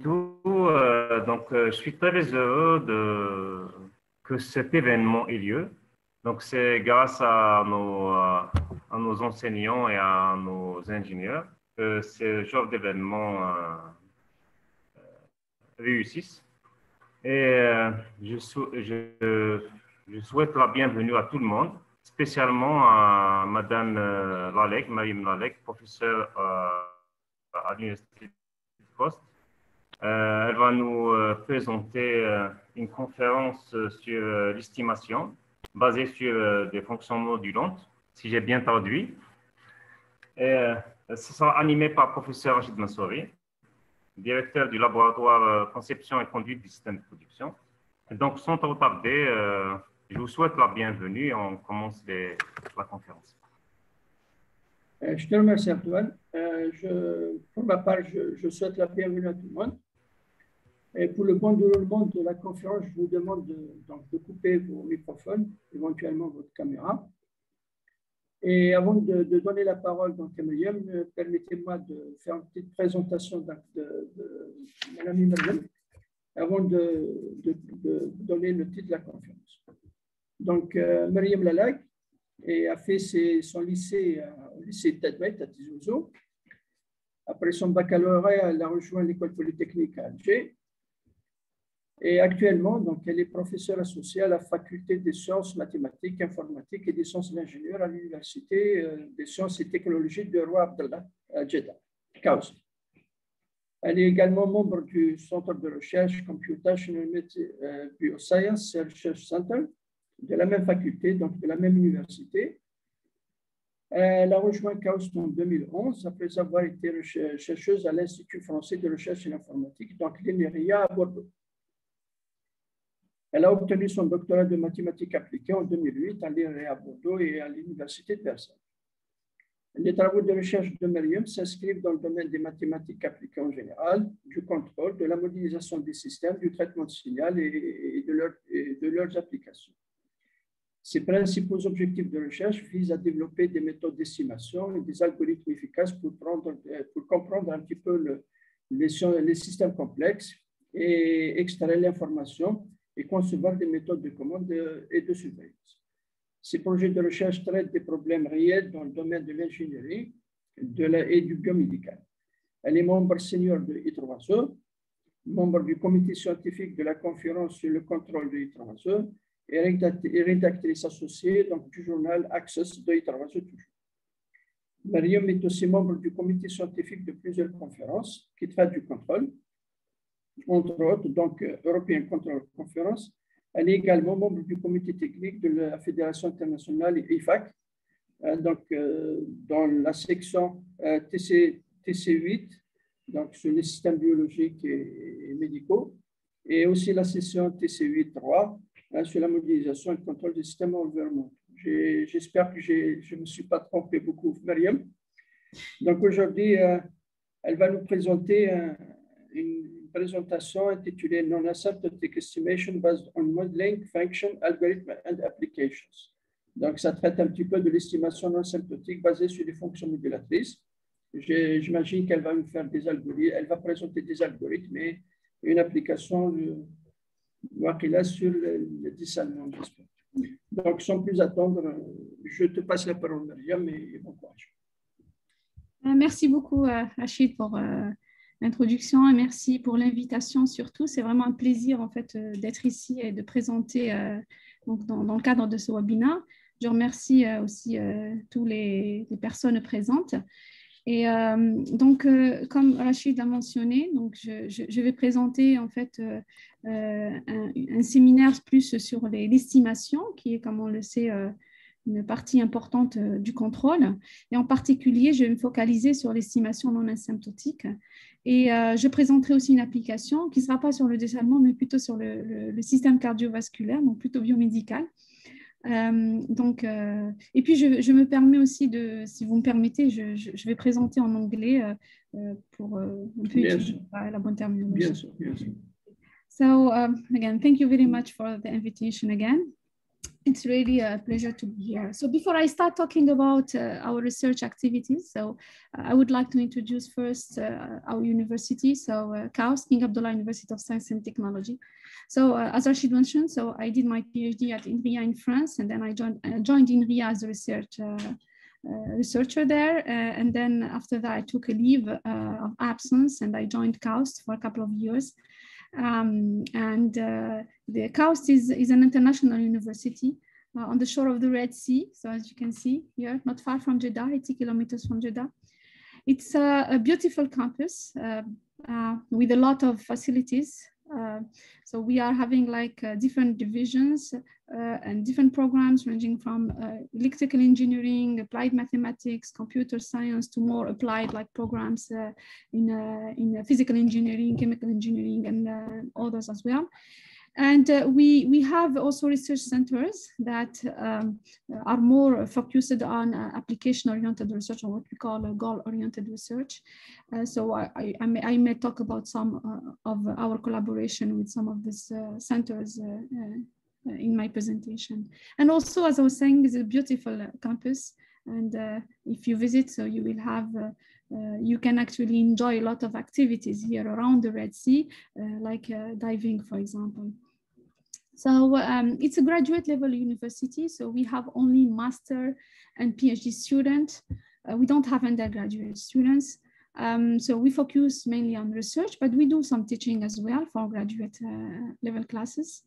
Je suis très heureux que cet événement ait lieu. Donc, c'est grâce à nos enseignants et à nos ingénieurs que ce genre d'événement réussissent. Et je souhaite la bienvenue à tout le monde, spécialement à Madame Laleg, Meriem Laleg, professeure à l'Université de KAUST. Elle va nous présenter une conférence sur l'estimation basée sur des fonctions modulantes, si j'ai bien traduit. Et, ce sera animé par le professeur Rachid Mansouri, directeur du laboratoire Conception et Conduite du système de production. Et donc, sans trop tarder, je vous souhaite la bienvenue et on commence la conférence. Je te remercie, Antoine. Pour ma part, je souhaite la bienvenue à tout le monde. Et pour le bon déroulement de la conférence, je vous demande de couper vos microphones, éventuellement votre caméra. Et avant de donner la parole à Meriem, permettez-moi de faire une petite présentation de Madame Meriem avant de donner le titre de la conférence. Donc, Meriem Laleg a fait son lycée au lycée Tadmet à Tizi-Ouzou. Après son baccalauréat, elle a rejoint l'École Polytechnique à Alger. Et actuellement, donc, elle est professeure associée à la faculté des sciences mathématiques, informatiques et des sciences d'ingénieurs à l'Université des sciences et technologies de Roi Abdallah à Jeddah, KAUST. Elle est également membre du Centre de recherche Computational Bio-Science Research Center de la même faculté, donc de la même université. Elle a rejoint KAUST en 2011 après avoir été chercheuse à l'Institut français de recherche en informatique, donc l'Inria à Bordeaux. Elle a obtenu son doctorat de mathématiques appliquées en 2008 à l'INRIA à Bordeaux et à l'Université de Versailles. Les travaux de recherche de Meriem s'inscrivent dans le domaine des mathématiques appliquées en général, du contrôle, de la modélisation des systèmes, du traitement de signal et de leurs applications. Ses principaux objectifs de recherche visent à développer des méthodes d'estimation et des algorithmes efficaces pour comprendre un petit peu les systèmes complexes et extraire l'information et concevoir des méthodes de commande et de surveillance. Ces projets de recherche traitent des problèmes réels dans le domaine de l'ingénierie et du biomédical. Elle est membre senior de IEEE, membre du comité scientifique de la conférence sur le contrôle de IEEE et rédactrice associée donc, du journal Access de IEEE. Meriem est aussi membre du comité scientifique de plusieurs conférences qui traitent du contrôle, entre autres, donc European Control Conference. Elle est également membre du comité technique de la Fédération internationale IFAC, donc dans la section TC8, donc sur les systèmes biologiques et médicaux, et aussi la session TC8-3 sur la modélisation et le contrôle des systèmes environnementaux. J'espère que je ne me suis pas trompé beaucoup, Meriem. Donc aujourd'hui, elle va nous présenter une présentation intitulée Non-Asymptotic Estimation Based on Modeling, Function, Algorithm and Applications. Donc, ça traite un petit peu de l'estimation non-asymptotique basée sur les fonctions modulatrices. J'imagine qu'elle va nous faire des algorithmes, elle va présenter des algorithmes et une application sur le dissonnement, j'espère. Donc, sans plus attendre, je te passe la parole, Meriem, et bon courage. Merci beaucoup, Rachid, pour l'introduction et merci pour l'invitation surtout. C'est vraiment un plaisir en fait d'être ici et de présenter donc dans le cadre de ce webinaire. Je remercie aussi toutes les personnes présentes. Et donc, comme Rachid l'a mentionné, donc je vais présenter en fait un séminaire plus sur l'estimation qui est, comme on le sait, une partie importante du contrôle. Et en particulier, je vais me focaliser sur l'estimation non asymptotique. Et je présenterai aussi une application qui ne sera pas sur le dessalement, mais plutôt sur le système cardiovasculaire, donc plutôt biomédical. Et puis, je me permets aussi de, si vous me permettez, je vais présenter en anglais pour un peu utiliser la bonne terminologie. Bien sûr, bien sûr. So, again, thank you very much for the invitation again. It's really a pleasure to be here. So before I start talking about our research activities, so I would like to introduce first our university. So KAUST, King Abdullah University of Science and Technology. So as Rachid mentioned, so I did my PhD at Inria in France, and then I joined Inria as a research researcher there. And then after that, I took a leave of absence and I joined KAUST for a couple of years. The KAUST is an international university on the shore of the Red Sea. So as you can see here, not far from Jeddah, 80 kilometers from Jeddah. It's a beautiful campus with a lot of facilities. So we are having like different divisions and different programs ranging from electrical engineering, applied mathematics, computer science to more applied like programs in physical engineering, chemical engineering, and others as well. And we have also research centers that are more focused on application-oriented research, or what we call goal-oriented research. So I may talk about some of our collaboration with some of these centers in my presentation. And also, as I was saying, it's a beautiful campus. And if you visit, so you will have you can actually enjoy a lot of activities here around the Red Sea, like diving, for example. So it's a graduate level university. So we have only master and PhD students. We don't have undergraduate students. So we focus mainly on research, but we do some teaching as well for graduate level classes.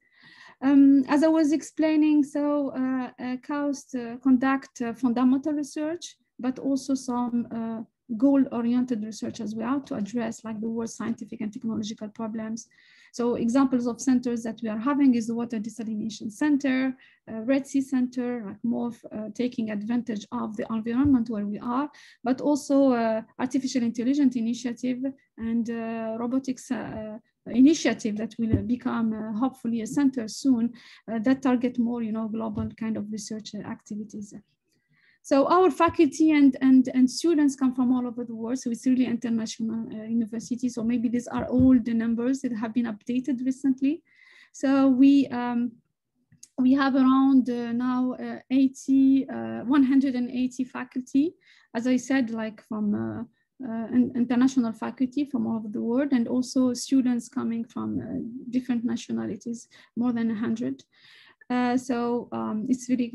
As I was explaining, so KAUST conduct fundamental research, but also some goal-oriented research as well to address like the world's scientific and technological problems. So examples of centers that we are having is the Water Desalination Center, Red Sea Center, like more of, taking advantage of the environment where we are, but also artificial intelligence initiative and robotics initiative that will become hopefully a center soon that target more, you know, global kind of research activities. So our faculty and students come from all over the world. So it's really international university. So maybe these are all the numbers that have been updated recently. So we have around now 180 faculty, as I said, like from international faculty from all over the world, and also students coming from different nationalities, more than 100. So it's really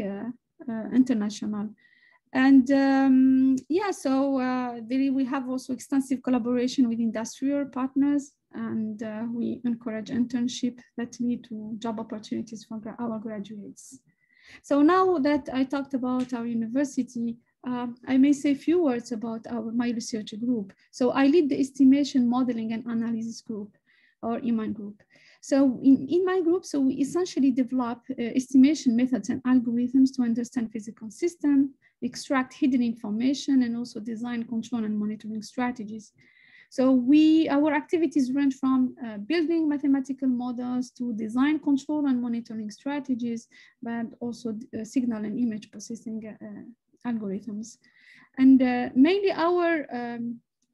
international. And yeah, so we have also extensive collaboration with industrial partners, and we encourage internship that lead to job opportunities for our graduates. So now that I talked about our university, I may say a few words about my research group. So I lead the Estimation, Modeling, and Analysis group, or EMAN group. So in my group, so we essentially develop estimation methods and algorithms to understand physical systems, extract hidden information, and also design, control, and monitoring strategies. So our activities range from building mathematical models to design, control, and monitoring strategies, but also signal and image processing algorithms. And mainly our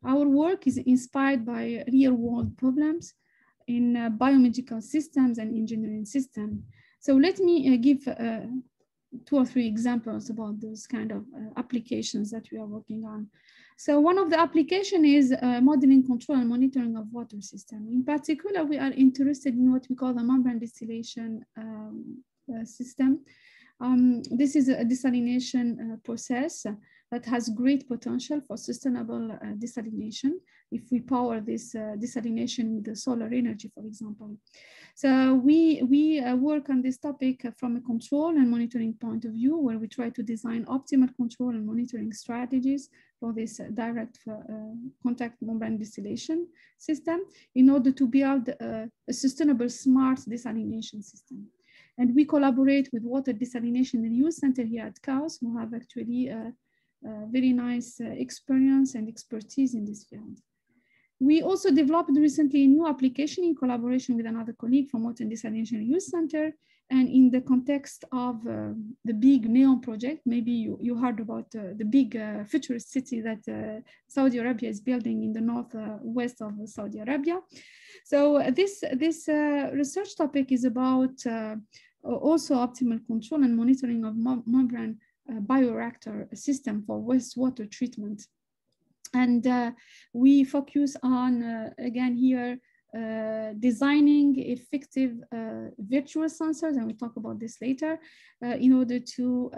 work is inspired by real-world problems in biomedical systems and engineering systems. So let me give two or three examples about those kind of applications that we are working on. So one of the applications is modeling, control, and monitoring of water systems. In particular, we are interested in what we call the membrane distillation system. This is a desalination process that has great potential for sustainable desalination if we power this desalination with the solar energy, for example. So we work on this topic from a control and monitoring point of view, where we try to design optimal control and monitoring strategies for this direct contact membrane distillation system in order to build a sustainable smart desalination system. And we collaborate with Water Desalination and Use Center here at KAUST, who have actually a very nice experience and expertise in this field. We also developed recently a new application in collaboration with another colleague from Water Desalination and Use Center. And in the context of the big NEOM project, maybe you heard about the big futurist city that Saudi Arabia is building in the northwest of Saudi Arabia. So this research topic is about Also optimal control and monitoring of membrane bioreactor system for wastewater treatment. And we focus on, again here, designing effective virtual sensors, and we'll talk about this later, in order to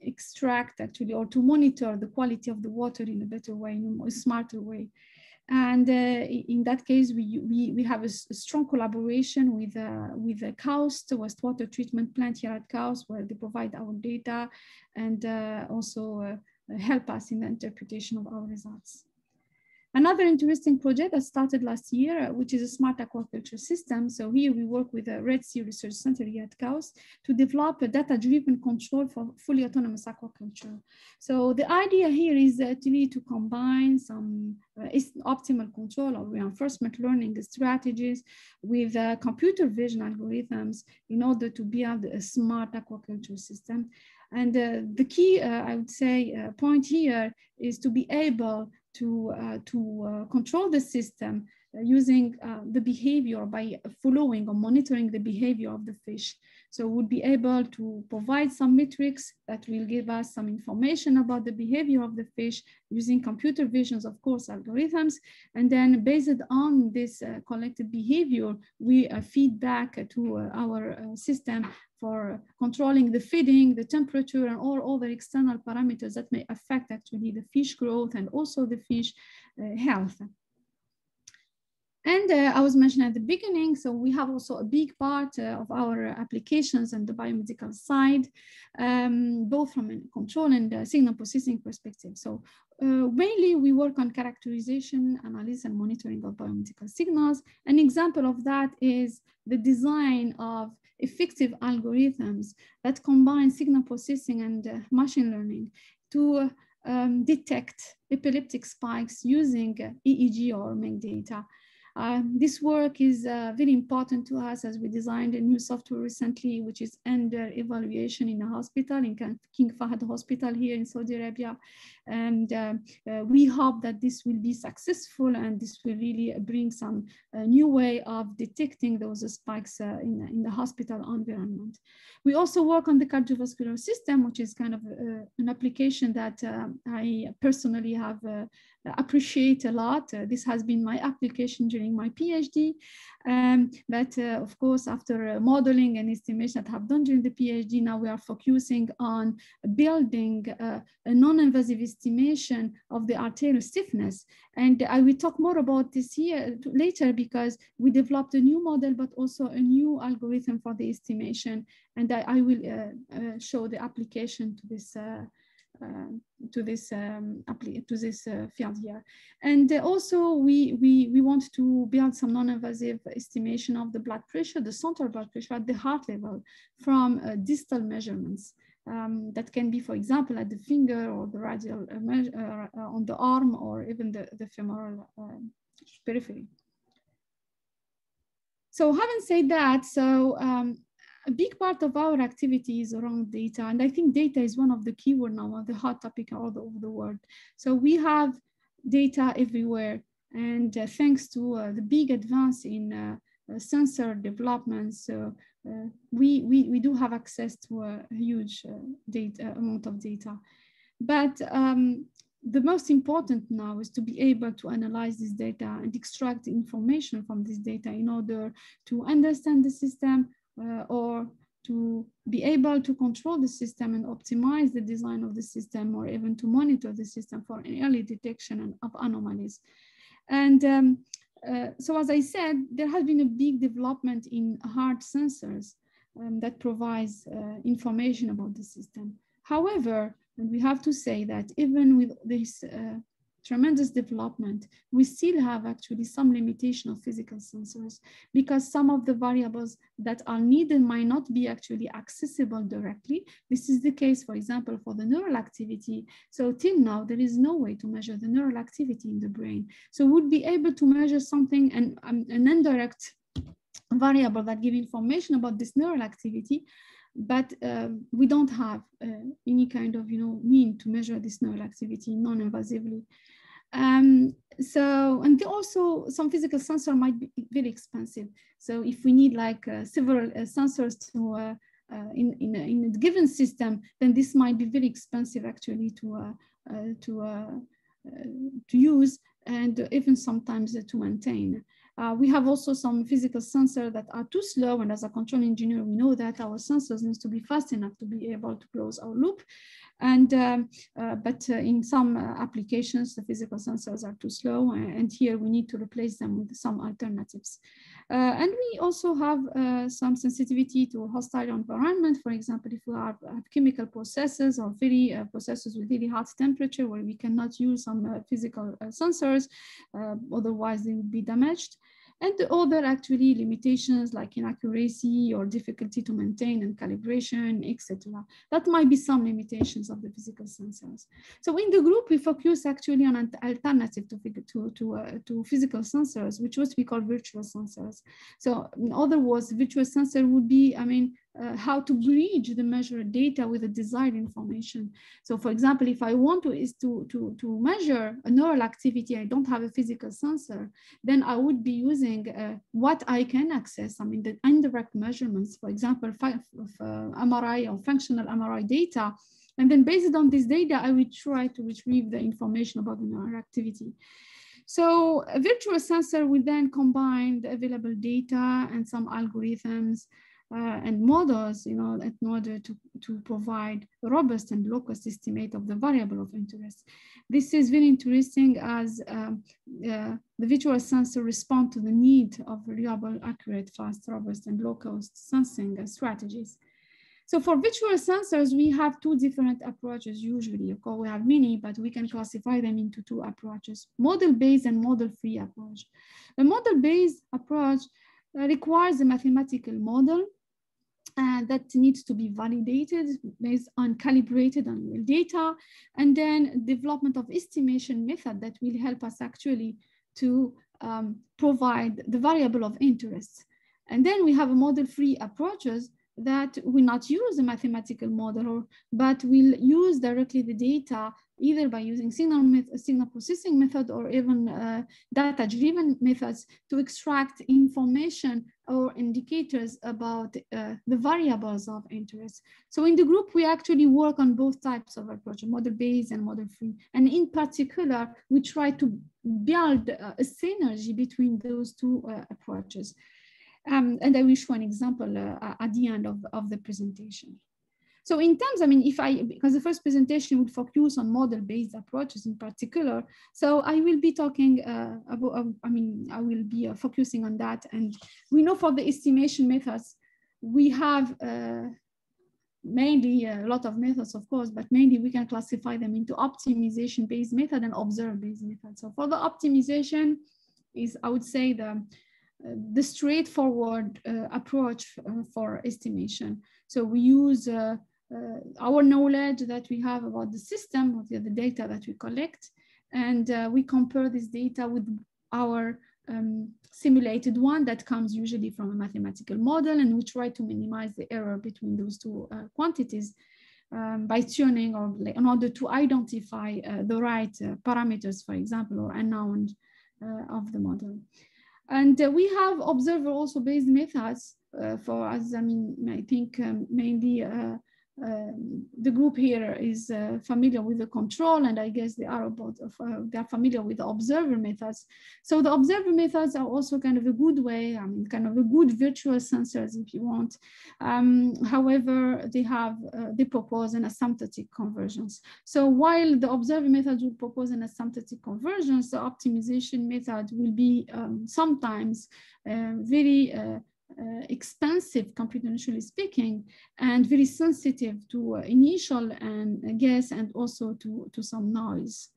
extract actually, or to monitor the quality of the water in a better way, in a smarter way. And in that case, we have a strong collaboration with KAUST, the wastewater treatment plant here at KAUST, where they provide our data and also help us in the interpretation of our results. Another interesting project that started last year, which is a smart aquaculture system. So here we work with the Red Sea Research Center here at KAUST to develop a data-driven control for fully autonomous aquaculture. So the idea here is actually to combine some optimal control or reinforcement learning strategies with computer vision algorithms in order to build a smart aquaculture system. And the key, I would say, point here is to be able to control the system using the behavior by following or monitoring the behavior of the fish. So we'll be able to provide some metrics that will give us some information about the behavior of the fish using computer visions, of course, algorithms. And then based on this collected behavior, we feed back to our system for controlling the feeding, the temperature, and all other external parameters that may affect actually the fish growth and also the fish health. And I was mentioning at the beginning, so we have also a big part of our applications on the biomedical side, both from a control and signal processing perspective. So mainly we work on characterization, analysis, and monitoring of biomedical signals. An example of that is the design of effective algorithms that combine signal processing and machine learning to detect epileptic spikes using EEG or MEG data. This work is very important to us as we designed a new software recently, which is under evaluation in a hospital, in King Fahad Hospital here in Saudi Arabia. And we hope that this will be successful and this will really bring some new way of detecting those spikes in the hospital environment. We also work on the cardiovascular system, which is kind of an application that I personally have appreciate a lot. This has been my application during my PhD, but of course, after modeling and estimation that I've done during the PhD, now we are focusing on building a non-invasive estimation of the arterial stiffness. And I will talk more about this here later because we developed a new model, but also a new algorithm for the estimation. And I will show the application to this field here. And also we want to build some non-invasive estimation of the blood pressure, the central blood pressure at the heart level from distal measurements. That can be, for example, at the finger or the radial on the arm or even the femoral periphery. So having said that, so a big part of our activity is around data, and I think data is one of the keywords now, the hot topic all over the world. So we have data everywhere, and thanks to the big advance in sensor developments, we do have access to a huge amount of data. But the most important now is to be able to analyze this data and extract information from this data in order to understand the system, or to be able to control the system and optimize the design of the system, or even to monitor the system for an early detection of anomalies. And so, as I said, there has been a big development in hard sensors that provides information about the system. However, and we have to say that even with this tremendous development, we still have actually some limitation of physical sensors because some of the variables that are needed might not be actually accessible directly. This is the case, for example, for the neural activity. So till now, there is no way to measure the neural activity in the brain. So we'd be able to measure something and an indirect variable that give information about this neural activity, but we don't have any kind of mean to measure this neural activity non-invasively. And also some physical sensor might be very expensive. So if we need like several sensors to in a given system, then this might be very expensive actually to use, and even sometimes to maintain. We have also some physical sensors that are too slow, and as a control engineer, we know that our sensors need to be fast enough to be able to close our loop. And but in some applications, the physical sensors are too slow, and here we need to replace them with some alternatives. And we also have some sensitivity to hostile environment. For example, if we have chemical processes or very processes with really hot temperature, where we cannot use some physical sensors, otherwise they would be damaged. And the other actually limitations like inaccuracy or difficulty to maintain and calibration, etc. That might be some limitations of the physical sensors. So in the group, we focus actually on an alternative to physical sensors, which what we call virtual sensors. So in other words, virtual sensor would be, I mean, how to bridge the measured data with the desired information. So for example, if I want to to measure a neural activity, I don't have a physical sensor, then I would be using what I can access. I mean, the indirect measurements, for example, MRI or functional MRI data. And then based on this data, I will try to retrieve the information about the neural activity. So a virtual sensor will then combine the available data and some algorithms and models, you know, in order to provide a robust and low-cost estimate of the variable of interest. This is very interesting as the virtual sensor responds to the need of reliable, accurate, fast, robust, and low-cost sensing strategies. So for virtual sensors, we have two different approaches usually. Of course, we have many, but we can classify them into two approaches, model-based and model-free approach. The model-based approach requires a mathematical model that needs to be validated based on calibrated on real data, and then development of estimation method that will help us actually to provide the variable of interest. And then we have a model-free approaches that will not use a mathematical model, but will use directly the data either by using signal processing method or even data-driven methods to extract information or indicators about the variables of interest. So in the group, we actually work on both types of approach, model-based and model-free. And in particular, we try to build a synergy between those two approaches. And I will show an example at the end of the presentation. So in terms, I mean, because the first presentation will focus on model-based approaches in particular, so I will be talking about, I will be focusing on that. And we know for the estimation methods, we have mainly a lot of methods, of course, but mainly we can classify them into optimization-based method and observer-based method. So for the optimization is, I would say, the straightforward approach for estimation. So we use our knowledge that we have about the system, or the data that we collect, and we compare this data with our simulated one that comes usually from a mathematical model, and we try to minimize the error between those two quantities by tuning, or in order to identify the right parameters, for example, or unknown of the model. And we have observer also based methods for us. I mean, I think mainly the group here is familiar with the control, and I guess they are familiar with the observer methods. So the observer methods are also kind of a good way, I mean, kind of a good virtual sensors if you want. However, they propose an asymptotic convergence. So while the observer method will propose an asymptotic convergence, the optimization method will be sometimes very expensive, computationally speaking, and very sensitive to initial and guess, and also to some noise.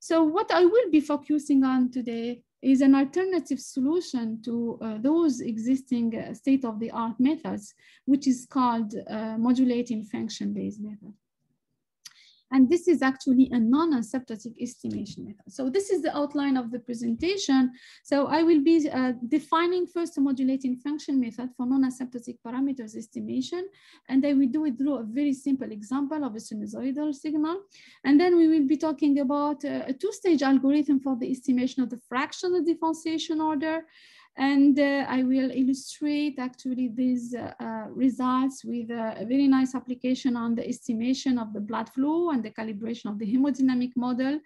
So what I will be focusing on today is an alternative solution to those existing state-of-the-art methods, which is called modulating function-based method. And this is actually a non-asymptotic estimation method. So this is the outline of the presentation. So I will be defining first a modulating function method for non-asymptotic parameters estimation. And I will do it through a very simple example of a sinusoidal signal. And then we will be talking about a two-stage algorithm for the estimation of the fractional differentiation order. And I will illustrate actually these results with a very nice application on the estimation of the blood flow and the calibration of the hemodynamic model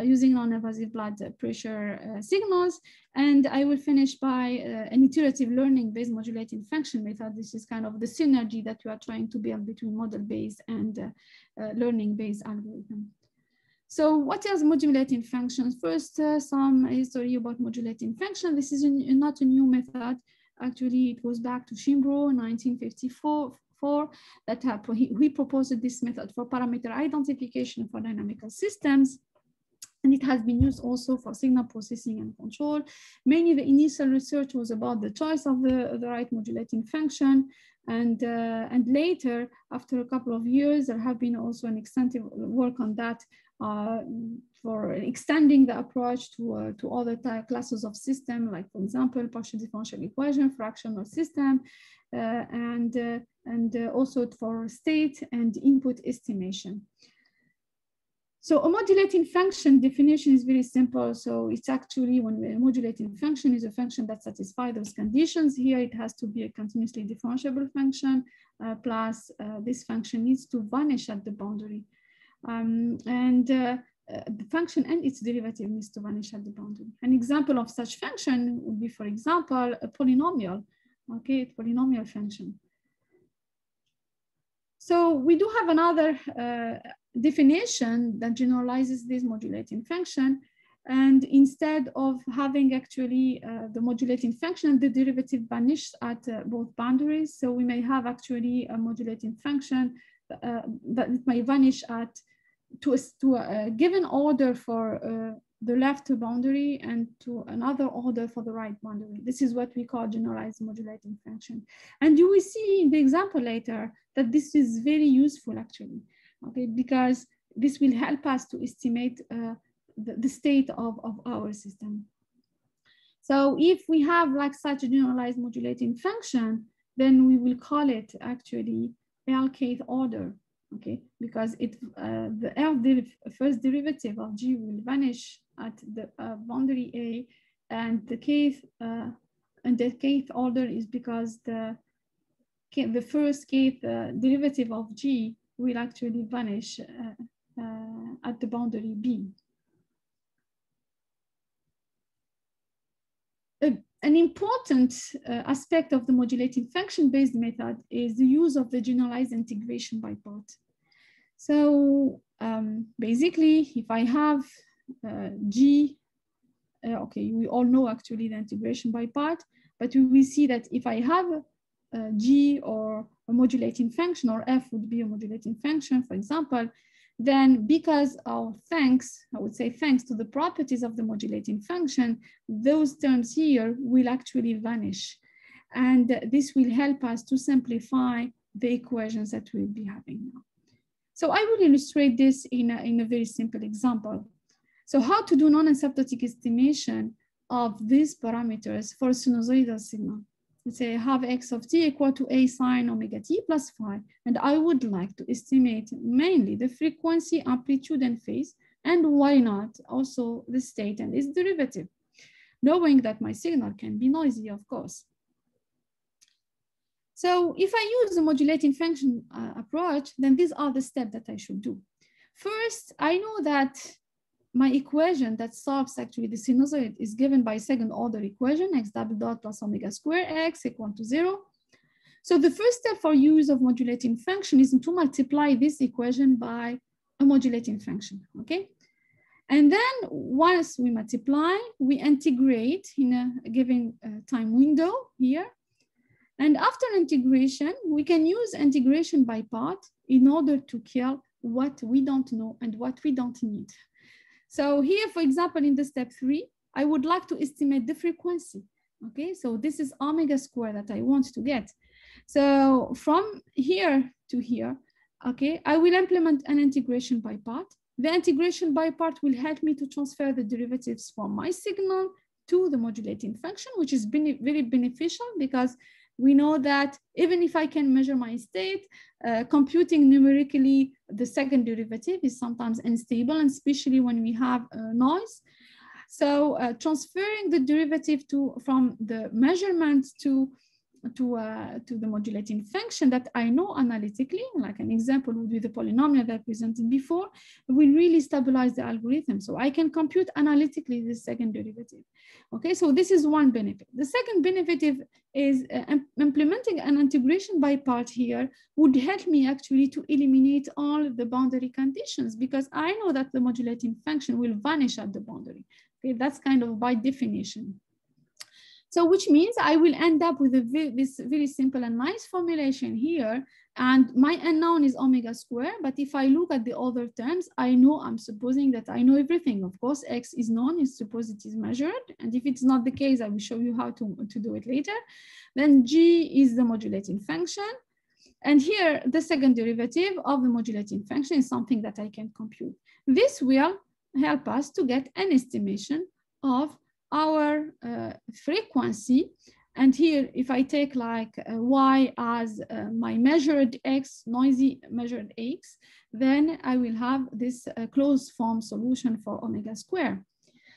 using non-invasive blood pressure signals. And I will finish by an iterative learning-based modulating function method. This is kind of the synergy that we are trying to build between model-based and learning-based algorithms. So what is modulating functions? First, some history about modulating function. This is not a new method. Actually, it goes back to Shinbrot in 1954 that he proposed this method for parameter identification for dynamical systems. And it has been used also for signal processing and control. Mainly the initial research was about the choice of the right modulating function. And later, after a couple of years, there have been also an extensive work on that for extending the approach to other classes of system, like, for example, partial differential equation, fractional system, and also for state and input estimation. So a modulating function definition is very simple. So it's actually when a modulating function is a function that satisfies those conditions. Here it has to be a continuously differentiable function, plus this function needs to vanish at the boundary. The function and its derivative needs to vanish at the boundary. An example of such function would be, for example, a polynomial, okay, a polynomial function. So we do have another definition that generalizes this modulating function. And instead of having actually the modulating function, the derivative vanishes at both boundaries. So we may have actually a modulating function that may vanish at to a given order for the left boundary and to another order for the right boundary. This is what we call generalized modulating function. And you will see in the example later that this is very useful actually, okay, because this will help us to estimate the state of our system. So if we have like such a generalized modulating function, then we will call it actually L-kth order, okay, because it the first derivative of G will vanish at the boundary A, and the kth order is because the first kth derivative of G will actually vanish at the boundary B. An important aspect of the modulating function-based method is the use of the generalized integration by part. So basically, if I have G, okay, we all know actually the integration by part, but we will see that if I have G or a modulating function, or F would be a modulating function, for example, then because of thanks to the properties of the modulating function, those terms here will actually vanish. And this will help us to simplify the equations that we'll be having now. So I will illustrate this in a very simple example. So how to do non-asymptotic estimation of these parameters for sinusoidal signal. Let's say I have x of t equal to a sine omega t plus phi, and I would like to estimate mainly the frequency, amplitude, and phase, and why not also the state and its derivative, knowing that my signal can be noisy, of course. So if I use the modulating function approach, then these are the steps that I should do. First, I know that my equation that solves actually the sinusoid is given by second order equation, x double dot plus omega square x equal to 0. So the first step for use of modulating function is to multiply this equation by a modulating function, okay? And then once we multiply, we integrate in a given time window here. And after integration, we can use integration by part in order to kill what we don't know and what we don't need. So here, for example, in the step 3, I would like to estimate the frequency, okay? So this is omega square that I want to get. So from here to here, okay, I will implement an integration by part. The integration by part will help me to transfer the derivatives from my signal to the modulating function, which is very beneficial because we know that even if I can measure my state, computing numerically the second derivative is sometimes unstable, and especially when we have noise. So transferring the derivative from the measurement to the modulating function that I know analytically, like an example would be the polynomial that I presented before, will really stabilize the algorithm. So I can compute analytically the second derivative. Okay, so this is one benefit. The second benefit is implementing an integration by part here would help me actually to eliminate all of the boundary conditions, because I know that the modulating function will vanish at the boundary. Okay, that's kind of by definition. So which means I will end up with this very simple and nice formulation here. And my unknown is omega square, but if I look at the other terms, I know I'm supposing that I know everything. Of course, X is known, it's supposed it is measured. And if it's not the case, I will show you how to do it later. Then G is the modulating function. And here, the second derivative of the modulating function is something that I can compute. This will help us to get an estimation of our frequency. And here, if I take like y as my measured x, noisy measured x, then I will have this closed form solution for omega square.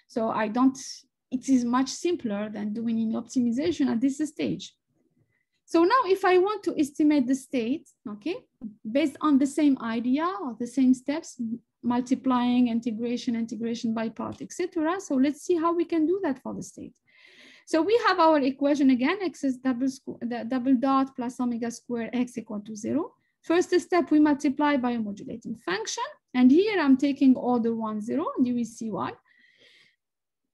So I don't, it is much simpler than doing any optimization at this stage. So now if I want to estimate the state, okay, based on the same idea or the same steps, multiplying, integration, integration by part, etc. So let's see how we can do that for the state. So we have our equation again, x is double dot plus omega square x equal to 0. First step, we multiply by a modulating function. And here I'm taking order 1, 0, and you will see why.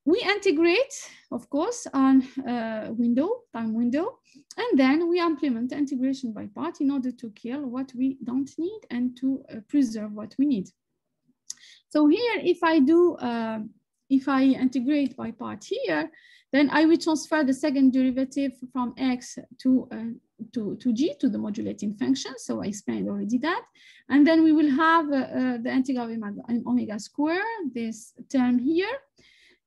We integrate, of course, on window, time window, and then we implement integration by part in order to kill what we don't need and to preserve what we need. So here, if I integrate by part here, then I will transfer the second derivative from x to g, to the modulating function. So I explained already that. And then we will have the integral of omega square, this term here.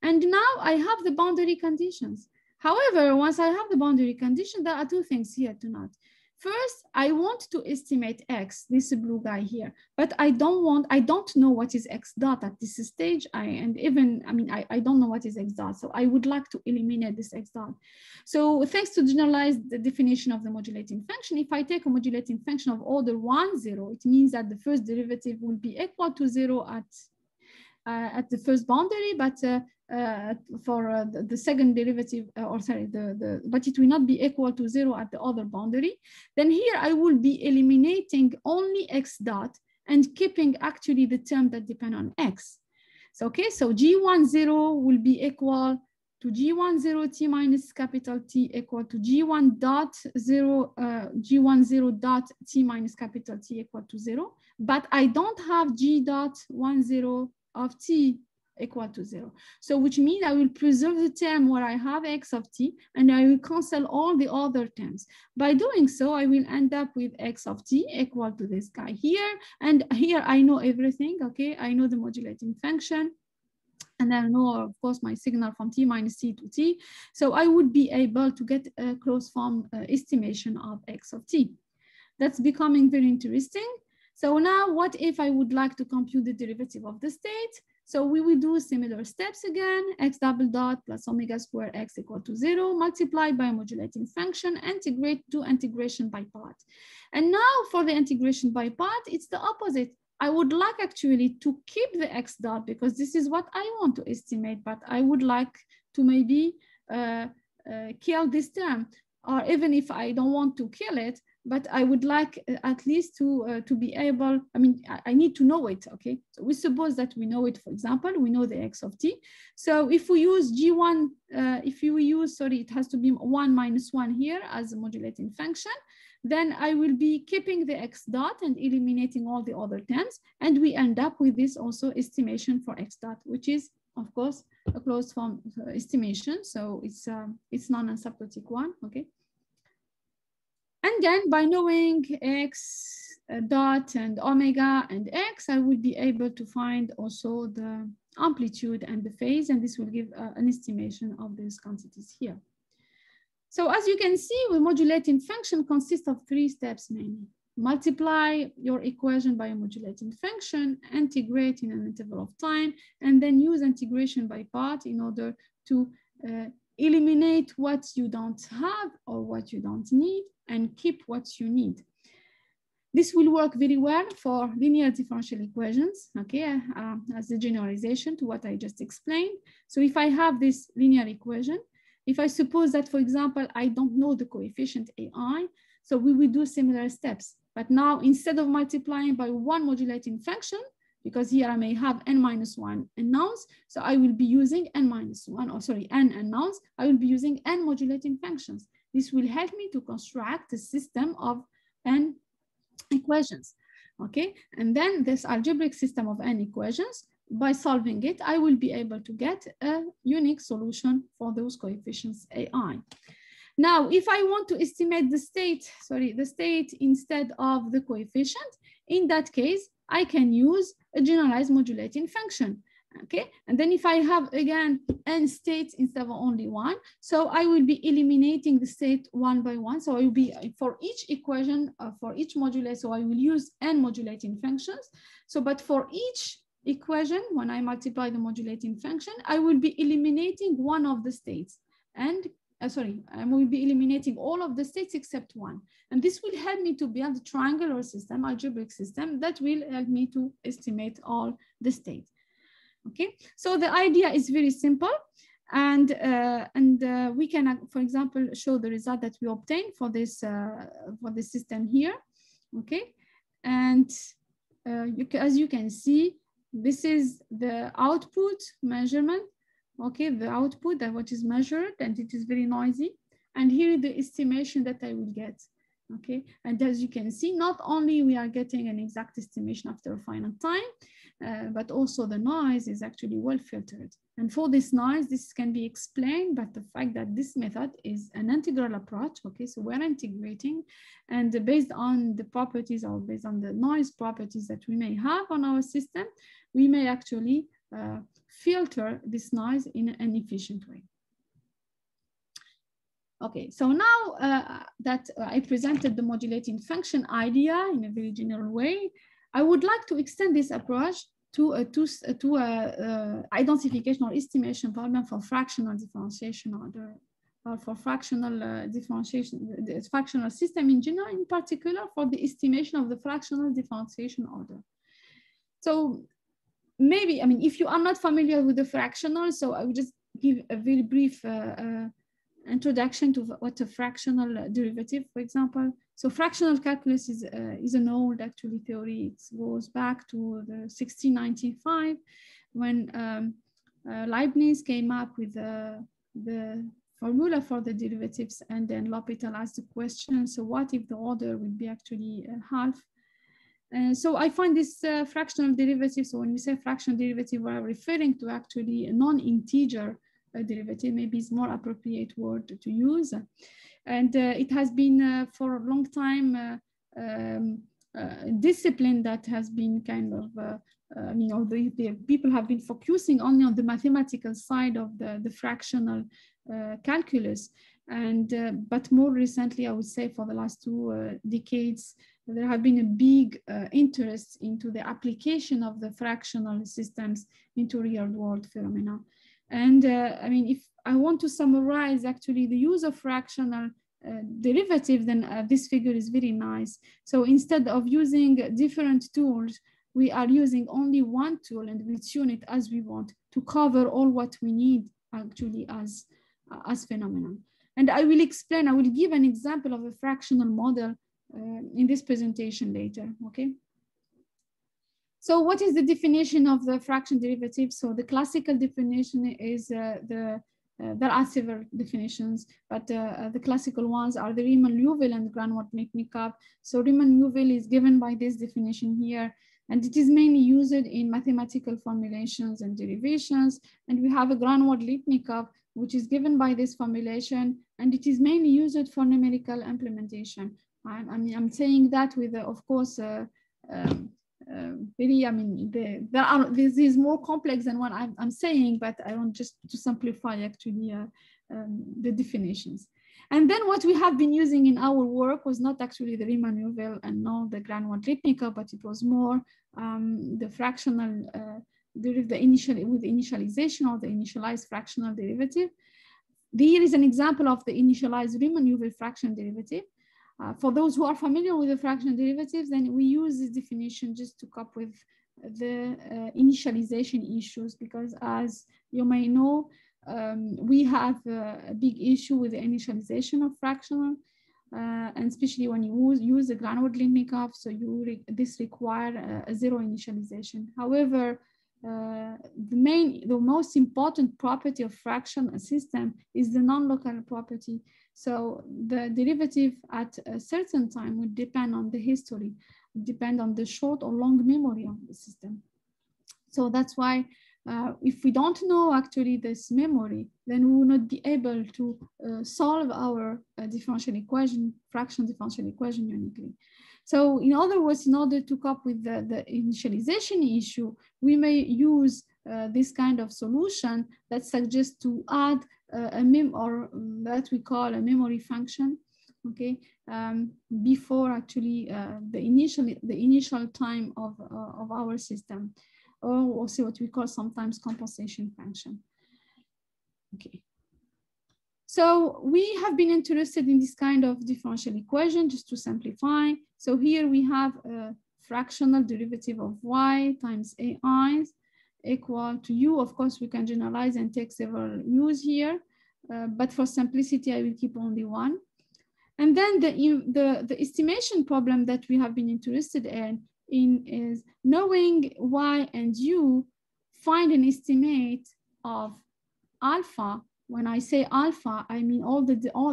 And now I have the boundary conditions. However, once I have the boundary condition, there are two things here to note. First, I want to estimate X, this blue guy here, but I don't know what is X dot at this stage. I don't know what is X dot. So I would like to eliminate this X dot. So thanks to generalize the definition of the modulating function, if I take a modulating function of order 1, 0, it means that the first derivative will be equal to 0 at the first boundary, but for the second derivative, but it will not be equal to 0 at the other boundary. Then here I will be eliminating only x dot and keeping actually the term that depend on x. So, okay, so G10 will be equal to G10 t minus capital T equal to G10 t minus capital T equal to 0, but I don't have G.10 of t equal to 0. So which means I will preserve the term where I have x of t, and I will cancel all the other terms. By doing so, I will end up with x of t equal to this guy here. And here I know everything, okay? I know the modulating function, and I know, of course, my signal from t minus t to t. So I would be able to get a closed form estimation of x of t. That's becoming very interesting. So now what if I would like to compute the derivative of the state? So we will do similar steps again, x double dot plus omega square x equal to 0, multiply by a modulating function, integrate to integration by part. And now for the integration by part, it's the opposite. I would like actually to keep the x dot because this is what I want to estimate, but I would like to maybe kill this term, or even if I don't want to kill it, but I would like at least to be able, I need to know it, okay? So we suppose that we know it, for example, we know the x of t. So if we use G1, it has to be 1 minus 1 here as a modulating function, then I will be keeping the x dot and eliminating all the other terms. And we end up with this also estimation for x dot, which is, of course, a closed form estimation. So it's non-asymptotic one, okay? And then by knowing x dot and omega and x, I will be able to find also the amplitude and the phase, and this will give an estimation of these quantities here. So as you can see, the modulating function consists of 3 steps mainly. multiply your equation by a modulating function, integrate in an interval of time, and then use integration by part in order to eliminate what you don't have or what you don't need and keep what you need. This will work very well for linear differential equations, okay, as a generalization to what I just explained. So if I have this linear equation, if I suppose that, for example, I don't know the coefficient AI, so we will do similar steps. But now, instead of multiplying by one modulating function, because here I may have n minus one unknowns, so I will be using n minus one, or sorry, n unknowns, I will be using n modulating functions. This will help me to construct a system of n equations, okay? And then this algebraic system of n equations, by solving it, I will be able to get a unique solution for those coefficients AI. Now, if I want to estimate the state, sorry, the state instead of the coefficient, in that case, I can use a generalized modulating function, okay? And then if I have, again, n states instead of only one, so I will be eliminating the state one by one. So I will be, for each equation, for each modulator, so I will use n modulating functions. So, but for each equation, when I multiply the modulating function, I will be eliminating one of the states. And I will be eliminating all of the states except one. And this will help me to build a triangular system, algebraic system, that will help me to estimate all the states. Okay, so the idea is very simple. And we can, for example, show the result that we obtained for this system here. Okay, and as you can see, this is the output measurement, okay, the output that what is measured, and it is very noisy. And here is the estimation that I will get, okay? And as you can see, not only we are getting an exact estimation after a finite time, but also the noise is actually well filtered. And for this noise, this can be explained by the fact that this method is an integral approach, okay? So we're integrating, and based on the properties or based on the noise properties that we may have on our system, we may actually filter this noise in an efficient way. Okay, so now that I presented the modulating function idea in a very general way, I would like to extend this approach to identification or estimation problem for fractional differentiation or for fractional differentiation, fractional system in general, in particular for the estimation of the fractional differentiation order. So, maybe, I mean, if you are not familiar with the fractional, so I will just give a very brief introduction to what a fractional derivative, for example. So fractional calculus is an old actually theory. It goes back to the 1695 when Leibniz came up with the formula for the derivatives, and then L'Hopital asked the question, so what if the order would be actually half? So I find this fractional derivative, so when we say fractional derivative, we are referring to actually a non-integer derivative, maybe it's more appropriate word to use. And it has been for a long time discipline that has been kind of, I mean, although the people have been focusing only on the mathematical side of the fractional calculus. And but more recently, I would say for the last two decades, there have been a big interest into the application of the fractional systems into real world phenomena. And I mean, if I want to summarize actually the use of fractional derivative, then this figure is very nice. So instead of using different tools, we are using only one tool and we tune it as we want to cover all what we need actually as phenomena. And I will explain, I will give an example of a fractional model in this presentation later, okay? So what is the definition of the fraction derivative? So the classical definition is there are several definitions, but the classical ones are the Riemann-Liouville and Grünwald-Letnikov. So Riemann-Liouville is given by this definition here, and it is mainly used in mathematical formulations and derivations. And we have a Grünwald-Letnikov, which is given by this formulation, and it is mainly used for numerical implementation. I'm saying that with, of course, really, I mean, this is more complex than what I'm saying, but I want just to simplify actually the definitions. And then what we have been using in our work was not actually the Riemann-Liouville and not the Grünwald-Letnikov, but it was more the fractional with initialization or the initialized fractional derivative. Here is an example of the initialized Riemann-Liouville fraction derivative. For those who are familiar with the fractional derivatives, then we use this definition just to cope with the initialization issues, because as you may know, we have a big issue with the initialization of fractional, and especially when you use the Grünwald-Letnikov, so you this requires a zero initialization. However, the most important property of fractional system is the non-local property. So the derivative at a certain time would depend on the history, depend on the short or long memory of the system. So that's why if we don't know actually this memory, then we will not be able to solve our differential equation, fraction differential equation uniquely. So in other words, in order to cope with the initialization issue, we may use this kind of solution that suggests to add a mem or that we call a memory function, okay, before actually the initial time of our system, or also what we call sometimes compensation function. Okay. So we have been interested in this kind of differential equation just to simplify. So here we have a fractional derivative of y times ai equal to u. Of course, we can generalize and take several u's here, but for simplicity, I will keep only one. And then the estimation problem that we have been interested in is knowing y and u, find an estimate of alpha. When I say alpha, I mean all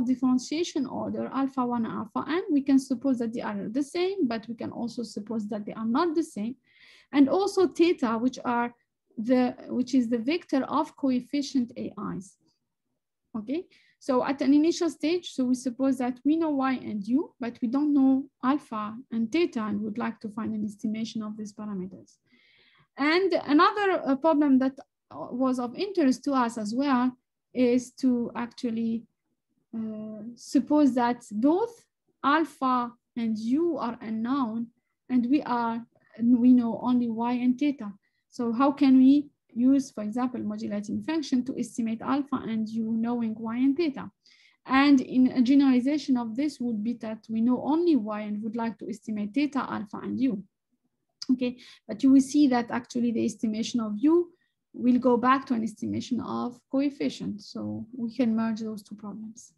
differentiation order, alpha 1 and alpha n. We can suppose that they are the same, but we can also suppose that they are not the same. And also theta, which is the vector of coefficient ai's. Okay, so at an initial stage, so we suppose that we know y and u, but we don't know alpha and theta, and would like to find an estimation of these parameters. And another problem that was of interest to us as well is to actually suppose that both alpha and u are unknown, and we know only y and theta. So how can we use, for example, modulating function to estimate alpha and u knowing y and theta? And in a generalization of this would be that we know only y and would like to estimate theta, alpha, and u. Okay, but you will see that actually the estimation of u we'll go back to an estimation of coefficient. So we can merge those two problems.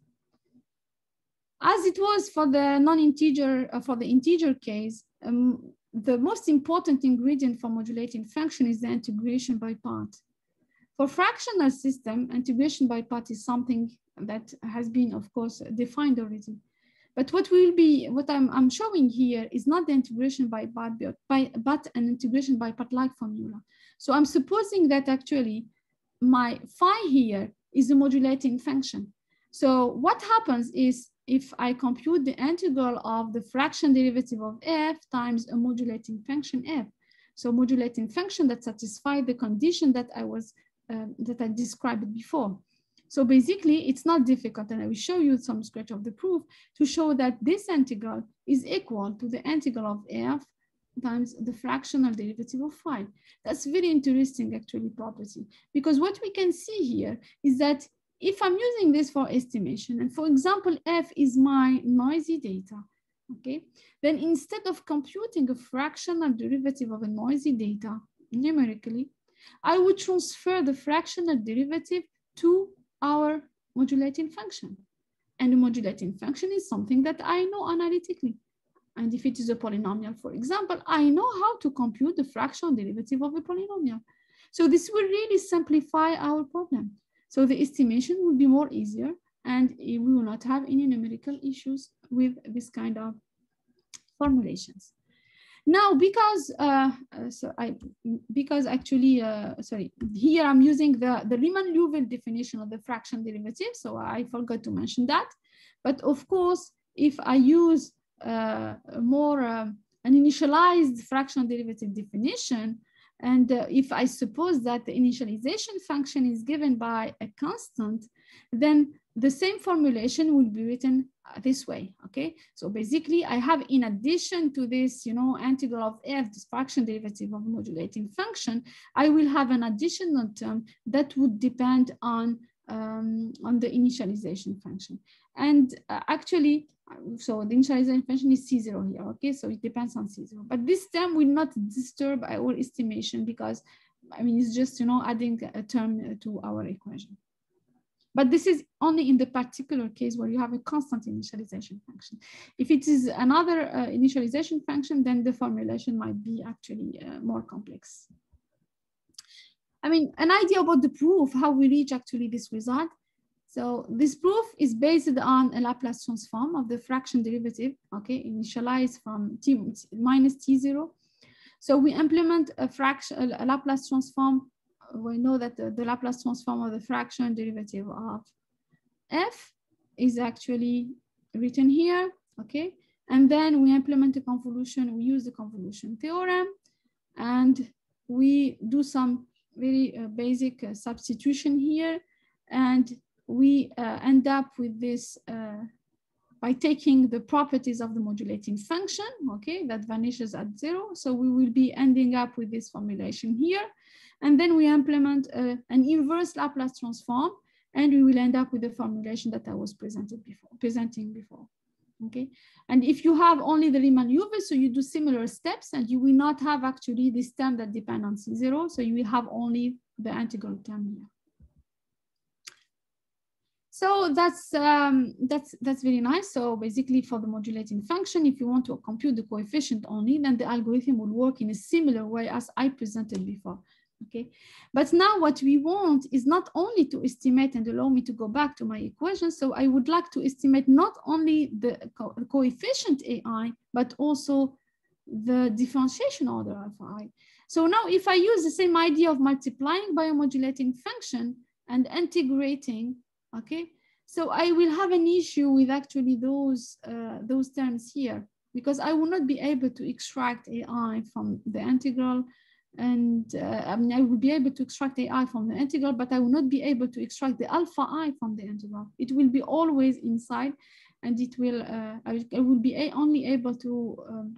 As it was for the non-integer, for the integer case, the most important ingredient for modulating function is the integration by part. For fractional system, integration by part is something that has been, of course, defined already. But what I'm showing here is not the integration by part, but an integration by part-like formula. So I'm supposing that actually my phi here is a modulating function. So what happens is if I compute the integral of the fraction derivative of f times a modulating function f, so modulating function that satisfies the condition that I described before. So basically, it's not difficult, and I will show you some sketch of the proof to show that this integral is equal to the integral of f times the fractional derivative of phi. That's very interesting, actually, property, because what we can see here is that if I'm using this for estimation, and for example, f is my noisy data, okay, then instead of computing a fractional derivative of a noisy data numerically, I would transfer the fractional derivative to our modulating function. And the modulating function is something that I know analytically. And if it is a polynomial, for example, I know how to compute the fractional derivative of a polynomial. So this will really simplify our problem. So the estimation will be more easier, and we will not have any numerical issues with this kind of formulations. Now, here I'm using the Riemann-Liouville definition of the fraction derivative, so I forgot to mention that. But of course, if I use an initialized fractional derivative definition, and if I suppose that the initialization function is given by a constant, then the same formulation will be written this way, okay? So basically I have, in addition to this, you know, integral of f, this fraction derivative of modulating function, I will have an additional term that would depend on the initialization function. And actually, so the initialization function is C0 here, okay? So it depends on C0, but this term will not disturb our estimation because, I mean, it's just, you know, adding a term to our equation. But this is only in the particular case where you have a constant initialization function. If it is another initialization function, then the formulation might be actually more complex. I mean, an idea about the proof, how we reach actually this result. So this proof is based on a Laplace transform of the fraction derivative, okay, initialized from t minus t0. So we implement a fraction, a Laplace transform. We know that the Laplace transform of the fraction derivative of f is actually written here, okay? And then we implement a convolution, we use the convolution theorem, and we do some very basic substitution here. And we end up with this by taking the properties of the modulating function, okay, that vanishes at zero. So we will be ending up with this formulation here. And then we implement an inverse Laplace transform, and we will end up with the formulation that I was presenting before, okay? And if you have only the Riemann-Liouville, so you do similar steps, and you will not have actually this term that depends on C0, so you will have only the integral term here. So that's very nice. So basically, for the modulating function, if you want to compute the coefficient only, then the algorithm will work in a similar way as I presented before. Okay, but now what we want is not only to estimate, and allow me to go back to my equation. So I would like to estimate not only the coefficient AI, but also the differentiation order of I. So now if I use the same idea of multiplying by a modulating function and integrating, okay, so I will have an issue with actually those terms here, because I will not be able to extract AI from the integral, and I mean, I will be able to extract AI from the integral, but I will not be able to extract the alpha I from the integral. It will be always inside, and it will I will be only able to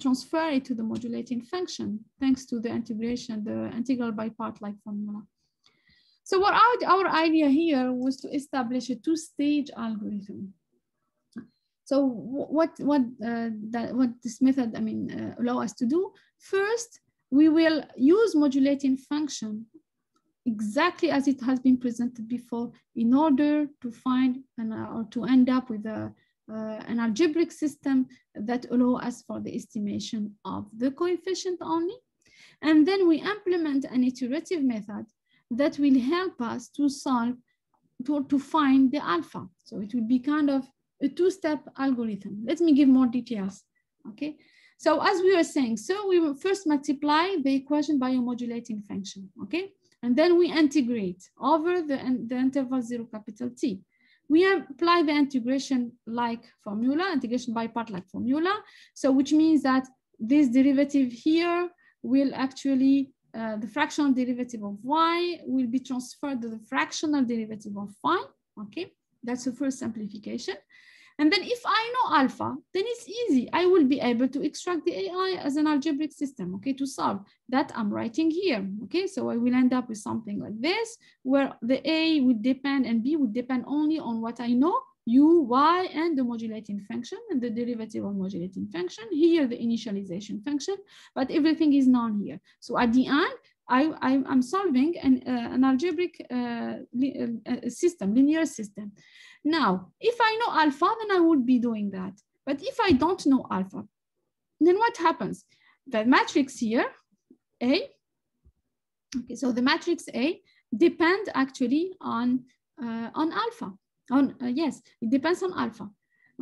transfer it to the modulating function thanks to the integration, the integral by part like formula. So what our idea here was to establish a two-stage algorithm. So what this method, I mean, allow us to do. First, we will use modulating function exactly as it has been presented before in order to find or to end up with an algebraic system that allow us for the estimation of the coefficient only. And then we implement an iterative method that will help us to solve, to find the alpha. So it will be kind of a two-step algorithm. Let me give more details, okay? So as we were saying, so we will first multiply the equation by a modulating function, okay? And then we integrate over the interval 0, T. We apply the integration like formula, integration by part like formula. So which means that this derivative here will actually the fractional derivative of y will be transferred to the fractional derivative of phi, okay? That's the first simplification. And then if I know alpha, then it's easy. I will be able to extract the AI as an algebraic system, okay, to solve. That I'm writing here, okay? So I will end up with something like this, where the A would depend and B would depend only on what I know, u, y, and the modulating function, and the derivative of modulating function, here the initialization function, but everything is known here. So at the end, I'm solving an algebraic system, linear system. Now, if I know alpha, then I would be doing that. But if I don't know alpha, then what happens? The matrix here, A, okay, so the matrix A depends actually on alpha. Yes, it depends on alpha,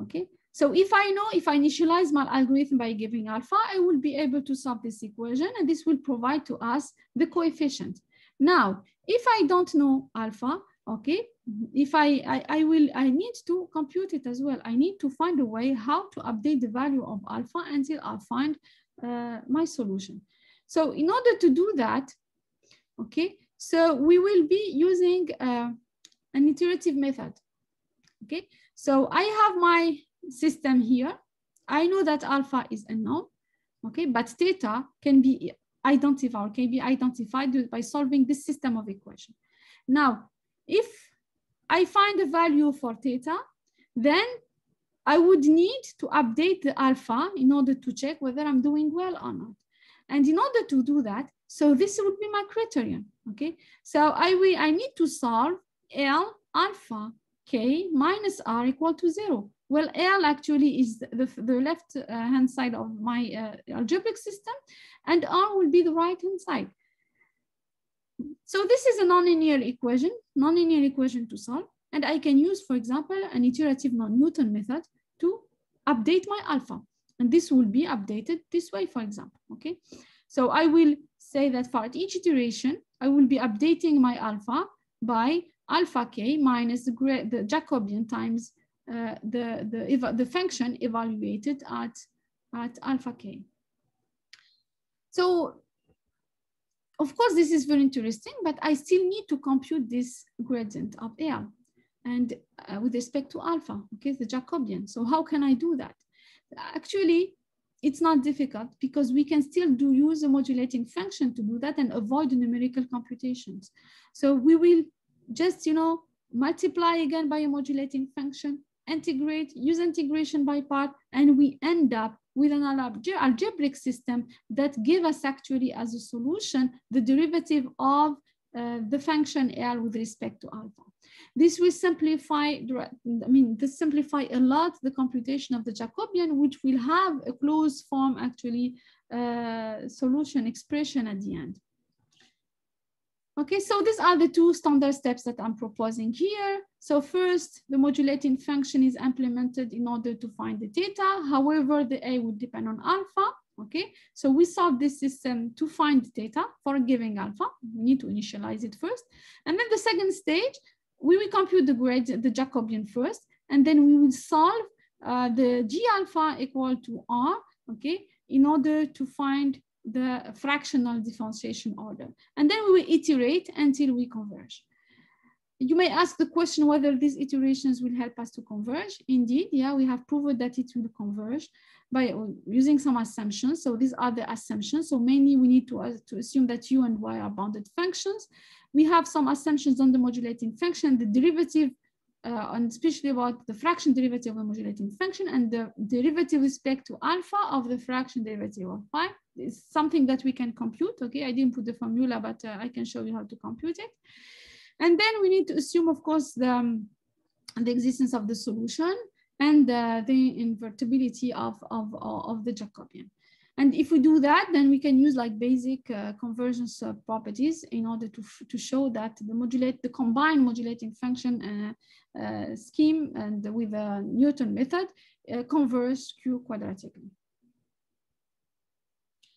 okay? So if I know, if I initialize my algorithm by giving alpha, I will be able to solve this equation, and this will provide to us the coefficient. Now, if I don't know alpha, okay, if I need to compute it as well. I need to find a way how to update the value of alpha until I find my solution. So in order to do that, okay, so we will be using an iterative method. Okay, so I have my system here. I know that alpha is unknown, okay, but theta can be identified or can be identified by solving this system of equations. Now, if I find a value for theta, then I would need to update the alpha in order to check whether I'm doing well or not. And in order to do that, so this would be my criterion, okay? So I need to solve L alpha K minus R equal to 0. Well, L actually is the left-hand side of my algebraic system, and R will be the right-hand side. So this is a nonlinear equation to solve. And I can use, for example, an iterative non-Newton method to update my alpha. And this will be updated this way, for example, okay? So I will say that for each iteration, I will be updating my alpha by alpha K minus the Jacobian times the function evaluated at alpha K. So, of course, this is very interesting, but I still need to compute this gradient of L. And with respect to alpha, okay, the Jacobian. So how can I do that? Actually, it's not difficult because we can still use a modulating function to do that and avoid numerical computations. So we will just, you know, multiply again by a modulating function, integrate, use integration by part, and we end up with an algebraic system that gives us actually as a solution the derivative of the function L with respect to alpha. This will simplify, this simplify a lot the computation of the Jacobian, which will have a closed form actually solution expression at the end. Okay, so these are the two standard steps that I'm proposing here. So first, the modulating function is implemented in order to find the theta. However, the A would depend on alpha. Okay, so we solve this system to find theta for a given alpha. We need to initialize it first. And then the second stage, we will compute the gradient, the Jacobian first, and then we will solve the G alpha equal to R, okay, in order to find the fractional differentiation order. And then we will iterate until we converge. You may ask the question whether these iterations will help us to converge. Indeed, yeah, we have proven that it will converge by using some assumptions. So these are the assumptions. So mainly we need to assume that U and Y are bounded functions. We have some assumptions on the modulating function, the derivative, and especially about the fraction derivative of the modulating function and the derivative with respect to alpha of the fraction derivative of phi. It's something that we can compute, okay? I didn't put the formula, but I can show you how to compute it. And then we need to assume, of course, the existence of the solution and the invertibility of the Jacobian. And if we do that, then we can use like basic convergence properties in order to show that the combined modulating function scheme and with a Newton method converges Q quadratically.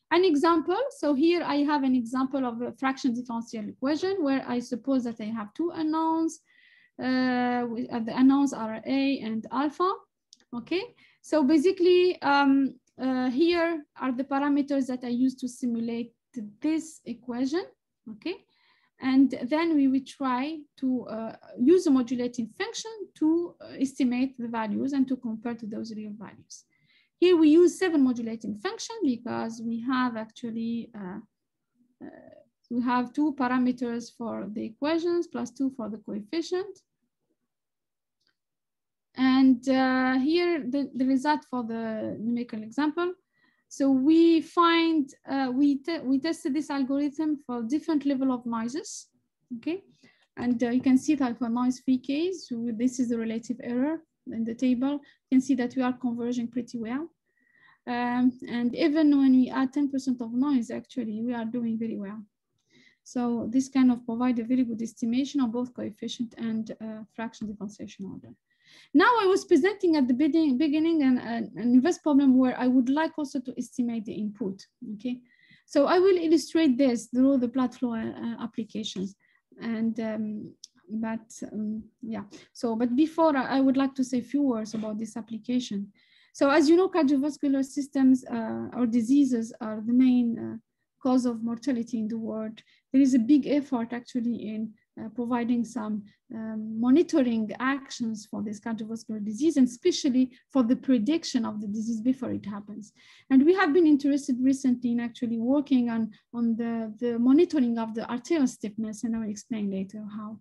An example, so here I have an example of a fraction differential equation where I suppose that I have two unknowns. The unknowns are A and alpha, okay? So basically here are the parameters that I use to simulate this equation, okay? And then we will try to use a modulating function to estimate the values and to compare to those real values. Here we use 7 modulating functions because we have actually we have 2 parameters for the equations plus 2 for the coefficient. And here the result for the numerical example. So we find we tested this algorithm for different level of noises. Okay, and you can see that for noise free case, so this is the relative error in the table. You can see that we are converging pretty well. And even when we add 10% of noise, actually, we are doing very well. So this kind of provides a very good estimation of both coefficient and fraction differentiation order. Now I was presenting at the beginning an inverse problem where I would like also to estimate the input, okay? So I will illustrate this through the blood flow applications. And yeah, so but before I would like to say a few words about this application. So as you know, cardiovascular systems or diseases are the main cause of mortality in the world. There is a big effort actually in providing some monitoring actions for this cardiovascular disease, and especially for the prediction of the disease before it happens. And we have been interested recently in actually working on the monitoring of the arterial stiffness, and I will explain later how.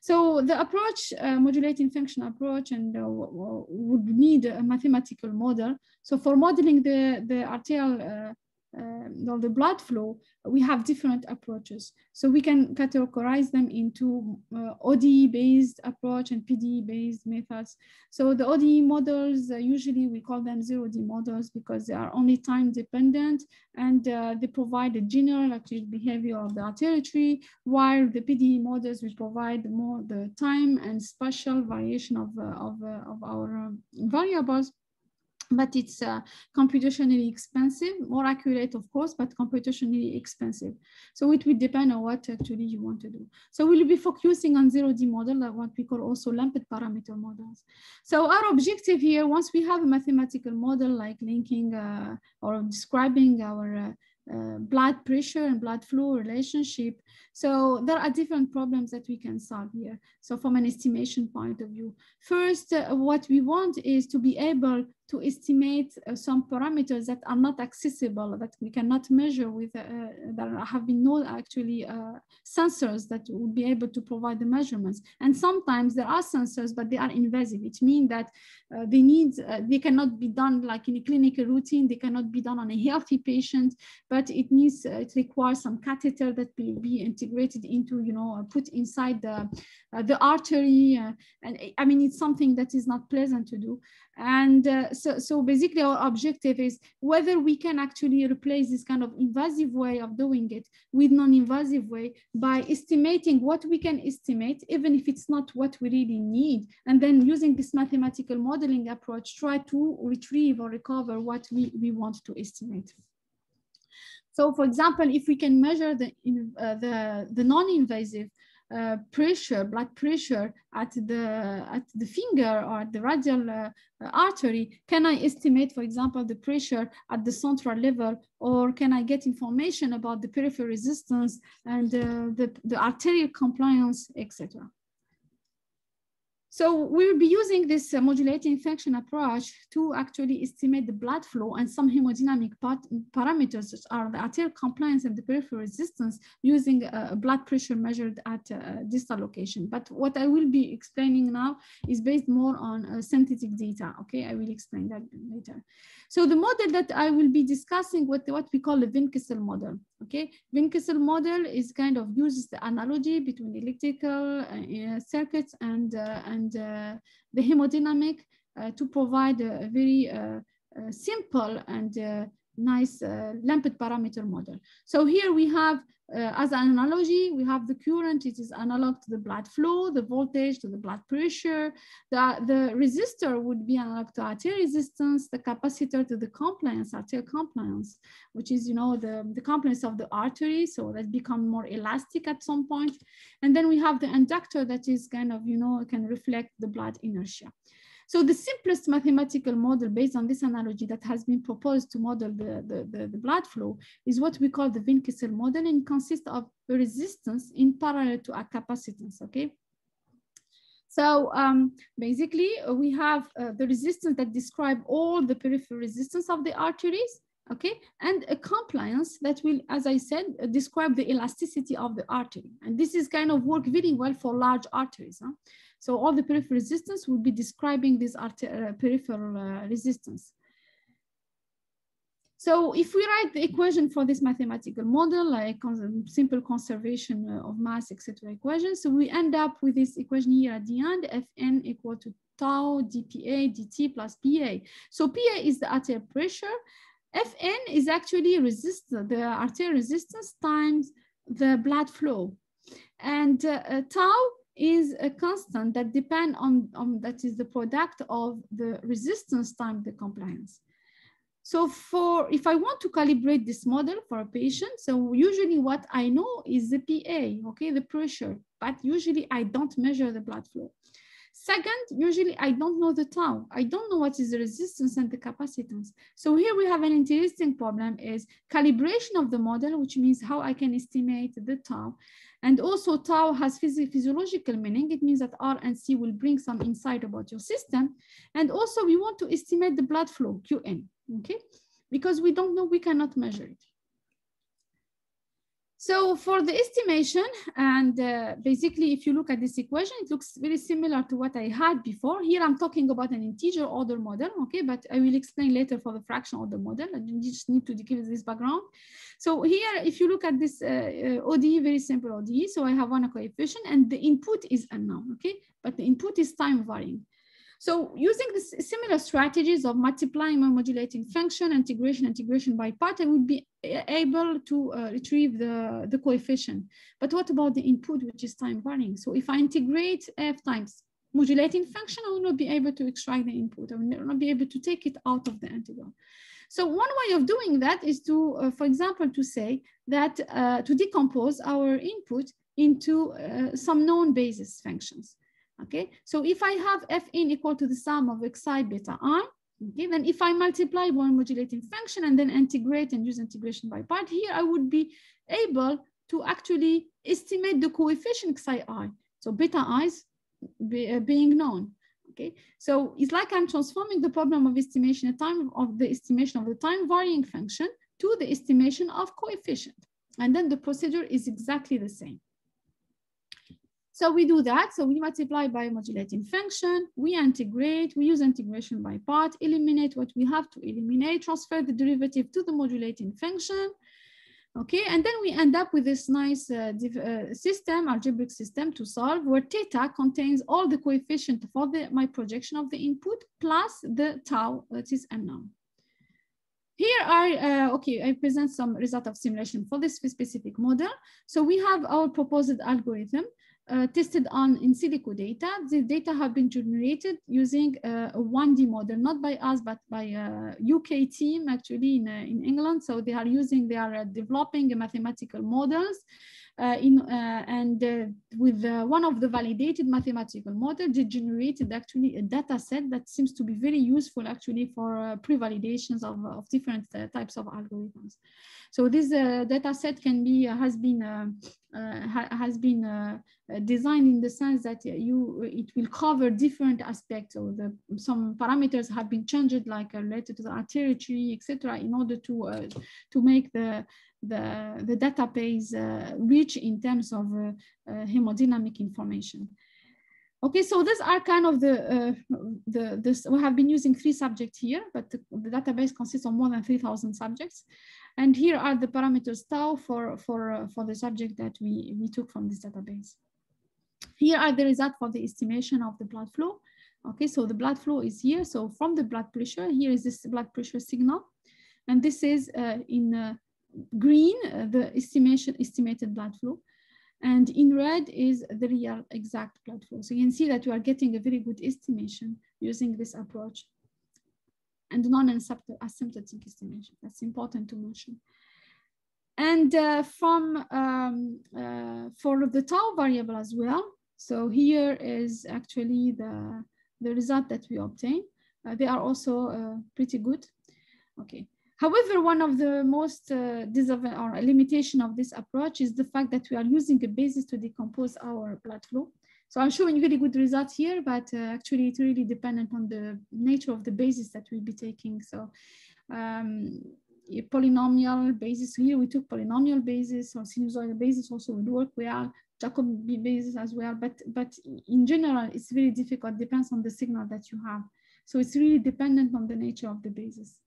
So the approach, modulating function approach, and would need a mathematical model. So for modeling the arterial the blood flow, we have different approaches. So we can categorize them into ODE-based approach and PDE-based methods. So the ODE models, usually we call them zero-D models because they are only time-dependent, and they provide a general acute behavior of the arterial tree, while the PDE models will provide more the time and spatial variation of our variables. But it's computationally expensive, more accurate, of course, but computationally expensive. So it will depend on what actually you want to do. So we'll be focusing on 0D model, what we call also lumped parameter models. So our objective here, once we have a mathematical model, like linking or describing our blood pressure and blood flow relationship. So there are different problems that we can solve here. So from an estimation point of view, first, what we want is to be able to estimate some parameters that are not accessible, that we cannot measure with, there have been no actually sensors that would be able to provide the measurements. And sometimes there are sensors, but they are invasive. It means that they cannot be done like in a clinical routine, they cannot be done on a healthy patient, but it requires some catheter that will be integrated into, you know, put inside the artery. And I mean, it's something that is not pleasant to do. And so basically our objective is whether we can actually replace this kind of invasive way of doing it with non-invasive way by estimating what we can estimate, even if it's not what we really need. And then using this mathematical modeling approach, try to retrieve or recover what we want to estimate. So, for example, if we can measure the non-invasive pressure, blood pressure at the finger or at the radial artery, can I estimate, for example, the pressure at the central level, or can I get information about the peripheral resistance and the arterial compliance, etc. So we will be using this modulating function approach to actually estimate the blood flow and some hemodynamic parameters, such as the arterial compliance and the peripheral resistance, using blood pressure measured at distal location. But what I will be explaining now is based more on synthetic data. Okay, I will explain that later. So the model that I will be discussing, what we call the Windkessel model. Okay, Windkessel model is kind of uses the analogy between electrical circuits and the hemodynamic to provide a very simple and nice lumped parameter model. So here we have, as an analogy, we have the current. It is analog to the blood flow, the voltage to the blood pressure. The resistor would be analog to arterial resistance, the capacitor to the compliance, arterial compliance, which is, you know, the compliance of the artery. So that becomes more elastic at some point. And then we have the inductor that is kind of, you know, can reflect the blood inertia. So the simplest mathematical model based on this analogy that has been proposed to model the blood flow is what we call the Windkessel model, and consists of a resistance in parallel to a capacitance, okay? So basically we have the resistance that describe all the peripheral resistance of the arteries, okay, and a compliance that will, as I said, describe the elasticity of the artery. And this is kind of work very well for large arteries. Huh? So all the peripheral resistance will be describing this peripheral resistance. So if we write the equation for this mathematical model, like simple conservation of mass, etc. equations, so we end up with this equation here at the end, Fn equal to tau dPA dt plus PA. So PA is the arterial pressure. Fn is actually the arterial resistance times the blood flow. And tau is a constant that depends on that is the product of the resistance times the compliance. So if I want to calibrate this model for a patient, so usually what I know is the PA, okay, the pressure, but usually I don't measure the blood flow. Second, usually I don't know the tau. I don't know what is the resistance and the capacitance. So here we have an interesting problem is calibration of the model, which means how I can estimate the tau. And also tau has physiological meaning. It means that R and C will bring some insight about your system. And also we want to estimate the blood flow, QN, okay? Because we don't know, we cannot measure it. So for the estimation, and basically if you look at this equation, it looks very similar to what I had before. Here I'm talking about an integer order model, okay? But I will explain later for the fraction order model. I just need to give this background. So here, if you look at this ODE, very simple ODE. So I have one coefficient and the input is unknown, okay? But the input is time varying. So using this similar strategies of multiplying and modulating function, integration by part, I would be able to retrieve the coefficient. But what about the input, which is time varying? So if I integrate f times modulating function, I will not be able to extract the input. I will not be able to take it out of the integral. So one way of doing that is to, for example, to say that to decompose our input into some known basis functions. Okay, so if I have f in equal to the sum of xi beta I, okay, then if I multiply by modulating function and then integrate and use integration by part, here I would be able to actually estimate the coefficient xi I. So beta i's being known. Okay, so it's like I'm transforming the problem of estimation of time of the estimation of the time varying function to the estimation of coefficient, and then the procedure is exactly the same. So we do that. So we multiply by modulating function, we integrate, we use integration by part, eliminate what we have to eliminate, transfer the derivative to the modulating function. Okay, and then we end up with this nice system, algebraic system to solve, where theta contains all the coefficient for my projection of the input plus the tau that is unknown. Here are, okay, I present some result of simulation for this specific model. So we have our proposed algorithm. Tested on in silico data. The data have been generated using a 1D model, not by us, but by a UK team actually in England. So they are using, they are developing mathematical models with one of the validated mathematical models, they generated actually a data set that seems to be very useful actually for pre-validations of different types of algorithms. So this data set can be, has been designed in the sense that it will cover different aspects, or some parameters have been changed, like related to the artery, etc., in order to make the database rich in terms of hemodynamic information. Okay, so these are kind of we have been using 3 subjects here, but the database consists of more than 3,000 subjects. And here are the parameters tau for the subject that we took from this database. Here are the results for the estimation of the blood flow. Okay, so the blood flow is here. So from the blood pressure, here is this blood pressure signal. And this is in green, the estimated blood flow. And in red is the real exact blood flow. So you can see that you are getting a very good estimation using this approach and non-asymptotic estimation. That's important to mention. And for the tau variable as well. So here is actually the result that we obtain. They are also pretty good. Okay. However, one of the most limitation of this approach is the fact that we are using a basis to decompose our blood flow. So I'm showing really good results here, but actually it's really dependent on the nature of the basis that we'll be taking. So polynomial basis, here we took polynomial basis, or sinusoidal basis also would work well, Jacobi basis as well, but in general, it's very difficult, depends on the signal that you have. So it's really dependent on the nature of the basis.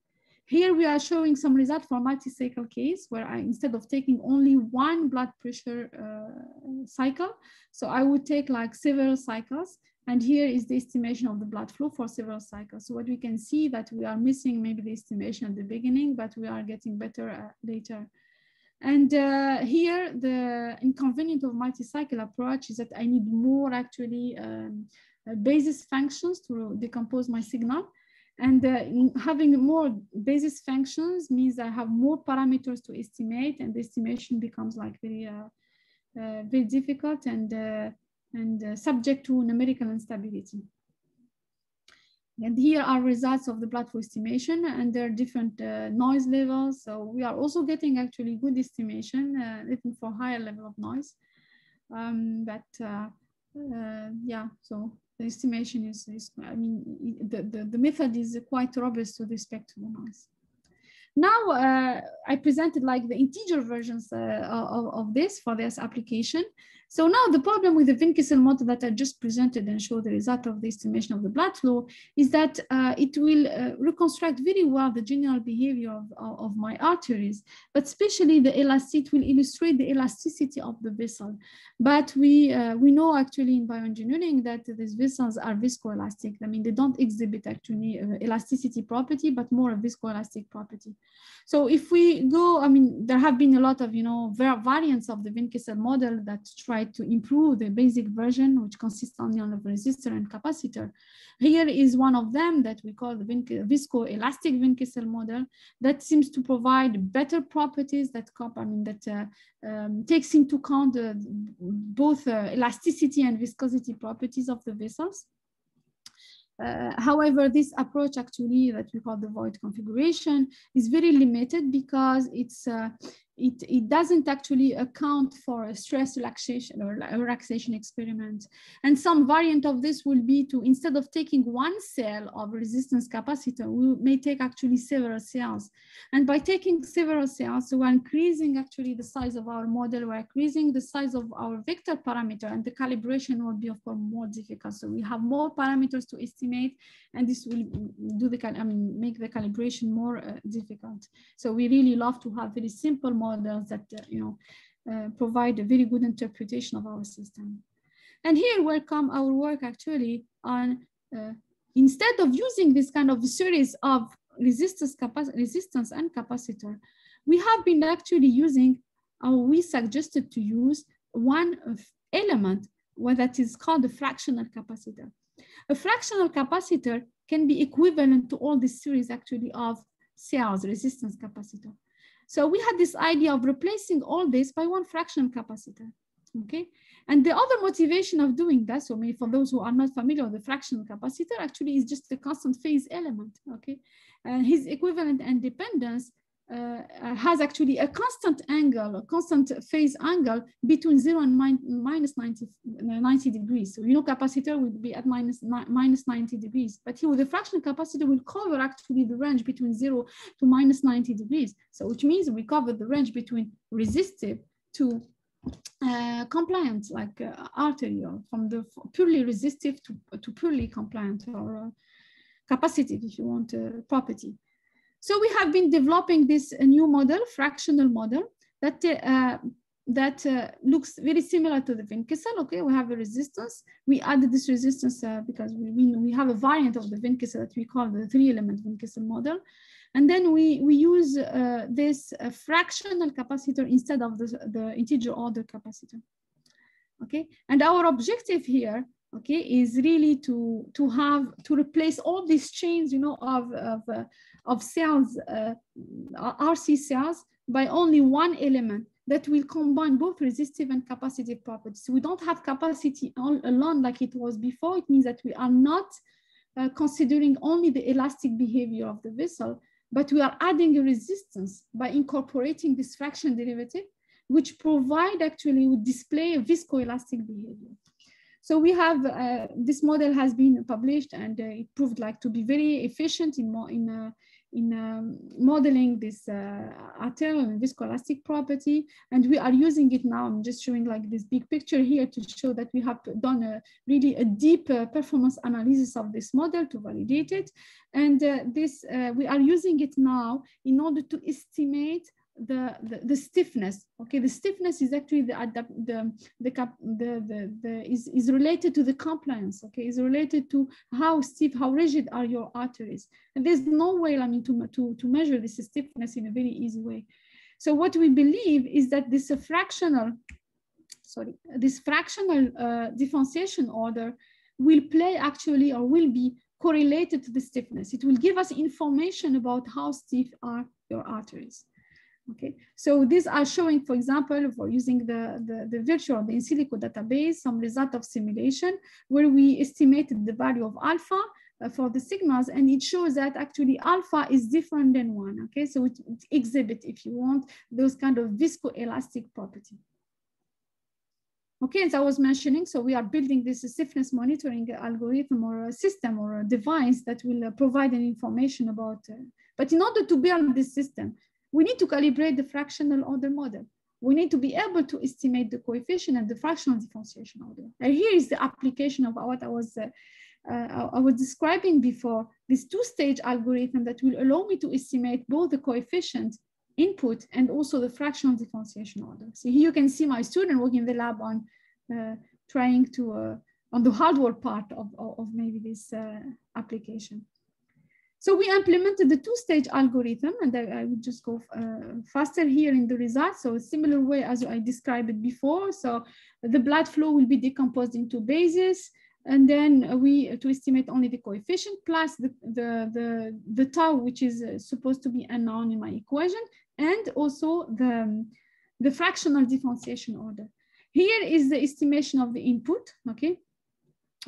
Here we are showing some result for multi-cycle case where instead of taking only one blood pressure cycle, so I would take like several cycles. And here is the estimation of the blood flow for several cycles. So what we can see that we are missing maybe the estimation at the beginning, but we are getting better later. And here the inconvenient of multi-cycle approach is that I need more actually basis functions to decompose my signal. And having more basis functions means I have more parameters to estimate, and the estimation becomes like very difficult and subject to numerical instability. And here are results of the blood flow estimation, and there are different noise levels. So we are also getting actually good estimation even for higher level of noise. So the estimation is I mean, the method is quite robust with respect to the noise. Now, I presented like the integer versions of this for this application. So now the problem with the Windkessel model that I just presented and showed the result of the estimation of the blood flow is that it will reconstruct very well the general behavior of my arteries, but especially the elasticity will illustrate the elasticity of the vessel. But we know actually in bioengineering that these vessels are viscoelastic. I mean, they don't exhibit actually elasticity property, but more a viscoelastic property. So if we go, I mean, there have been a lot of, you know, variants of the Windkessel model that try to improve the basic version, which consists only on a resistor and capacitor. Here is one of them that we call the viscoelastic Windkessel model that seems to provide better properties that, takes into account both elasticity and viscosity properties of the vessels. However, this approach actually that we call the void configuration is very limited because it's it doesn't actually account for a stress relaxation or relaxation experiment. And some variant of this will be to, instead of taking one cell of resistance capacitor, we may take actually several cells. And by taking several cells, so we're increasing actually the size of our model, we're increasing the size of our vector parameter, and the calibration will be, of course, more difficult. So we have more parameters to estimate, and this will do the, make the calibration more difficult. So we really love to have very simple models that provide a very good interpretation of our system. And here will come our work actually on, instead of using this kind of series of resistance and capacitor, we have been actually using, or we suggested to use one element that is called a fractional capacitor. A fractional capacitor can be equivalent to all this series actually of cells, resistance capacitor. So we had this idea of replacing all this by one fractional capacitor, okay? And the other motivation of doing that, so for those who are not familiar with the fractional capacitor, actually is just the constant phase element, okay? And his equivalent and dependence has actually a constant angle, a constant phase angle between 0 and minus 90 degrees. So, capacitor would be at minus 90 degrees, but here with the fractional capacitor will cover actually the range between 0 to minus 90 degrees. So, which means we cover the range between resistive to compliant, like arterial, from the purely resistive to purely compliant or capacitive, if you want, property. So we have been developing this new model, fractional model, that, looks very similar to the Windkessel. Okay, we have a resistance. We added this resistance because we have a variant of the Windkessel that we call the three-element Windkessel model. And then we use this fractional capacitor instead of the integer order capacitor. Okay, and our objective here, okay, is really to replace all these chains, of cells, RC cells, by only one element that will combine both resistive and capacitive properties. We don't have capacity all alone like it was before. It means that we are not considering only the elastic behavior of the vessel, but we are adding a resistance by incorporating this fraction derivative, which provide actually would display a viscoelastic behavior. So we have, this model has been published and it proved like to be very efficient in modeling this arterial and viscoelastic property. And we are using it now. I'm just showing like this big picture here to show that we have done really a deep performance analysis of this model to validate it. And we are using it now in order to estimate the stiffness. Okay, the stiffness is actually is related to the compliance. Okay, is related to how stiff, how rigid are your arteries. And there's no way, to measure this stiffness in a very easy way. So what we believe is that this fractional differentiation order will play actually, or will be correlated to the stiffness. It will give us information about how stiff are your arteries. Okay, so these are showing, for example, for using the virtual, the in silico database, some result of simulation where we estimated the value of alpha for the signals, and it shows that actually alpha is different than 1. Okay, so it exhibits, if you want, those kind of viscoelastic property. Okay, as I was mentioning, so we are building this stiffness monitoring algorithm or a system or a device that will provide an information about, but in order to build this system, we need to calibrate the fractional order model. We need to be able to estimate the coefficient and the fractional differentiation order. And here is the application of what I was describing before, this two-stage algorithm that will allow me to estimate both the coefficient input and also the fractional differentiation order. So here you can see my student working in the lab on trying to, on the hardware part of maybe this application. So we implemented the two-stage algorithm, and I would just go faster here in the results. So a similar way as I described it before. So the blood flow will be decomposed into bases. And then we to estimate only the coefficient plus the tau, which is supposed to be unknown in my equation, and also the fractional differentiation order. Here is the estimation of the input. Okay,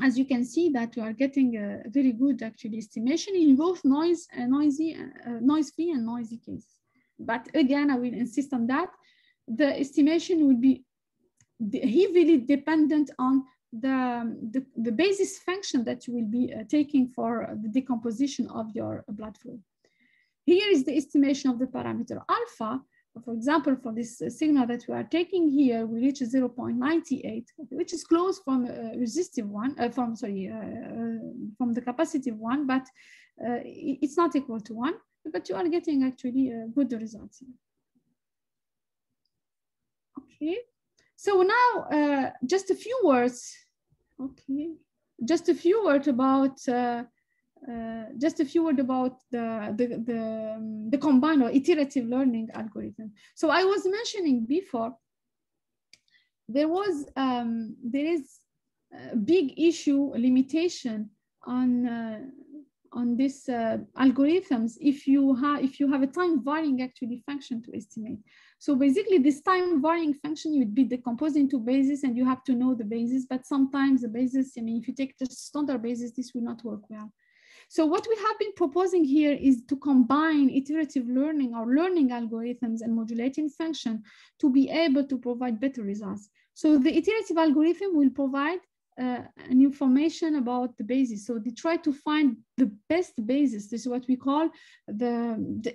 as you can see that we are getting a very good actually estimation in both noise-free and noisy cases. But again, I will insist on that the estimation would be heavily dependent on the basis function that you will be taking for the decomposition of your blood flow. Here is the estimation of the parameter alpha. For example, for this signal that we are taking here, we reach 0.98, which is close from resistive one, from the capacitive one, but it's not equal to 1. But you are getting actually good results. Okay. So now, just a few words. Okay, just a few words about the combined or iterative learning algorithm. So I was mentioning before, there is a big issue limitation on these algorithms if you have a time varying actually function to estimate. So basically this time varying function, you'd be decomposed into bases and you have to know the bases, but sometimes the bases, I mean, if you take just standard bases, this will not work well. So what we have been proposing here is to combine iterative learning or learning algorithms and modulating function to be able to provide better results. So the iterative algorithm will provide an information about the basis. So they try to find the best basis. This is what we call the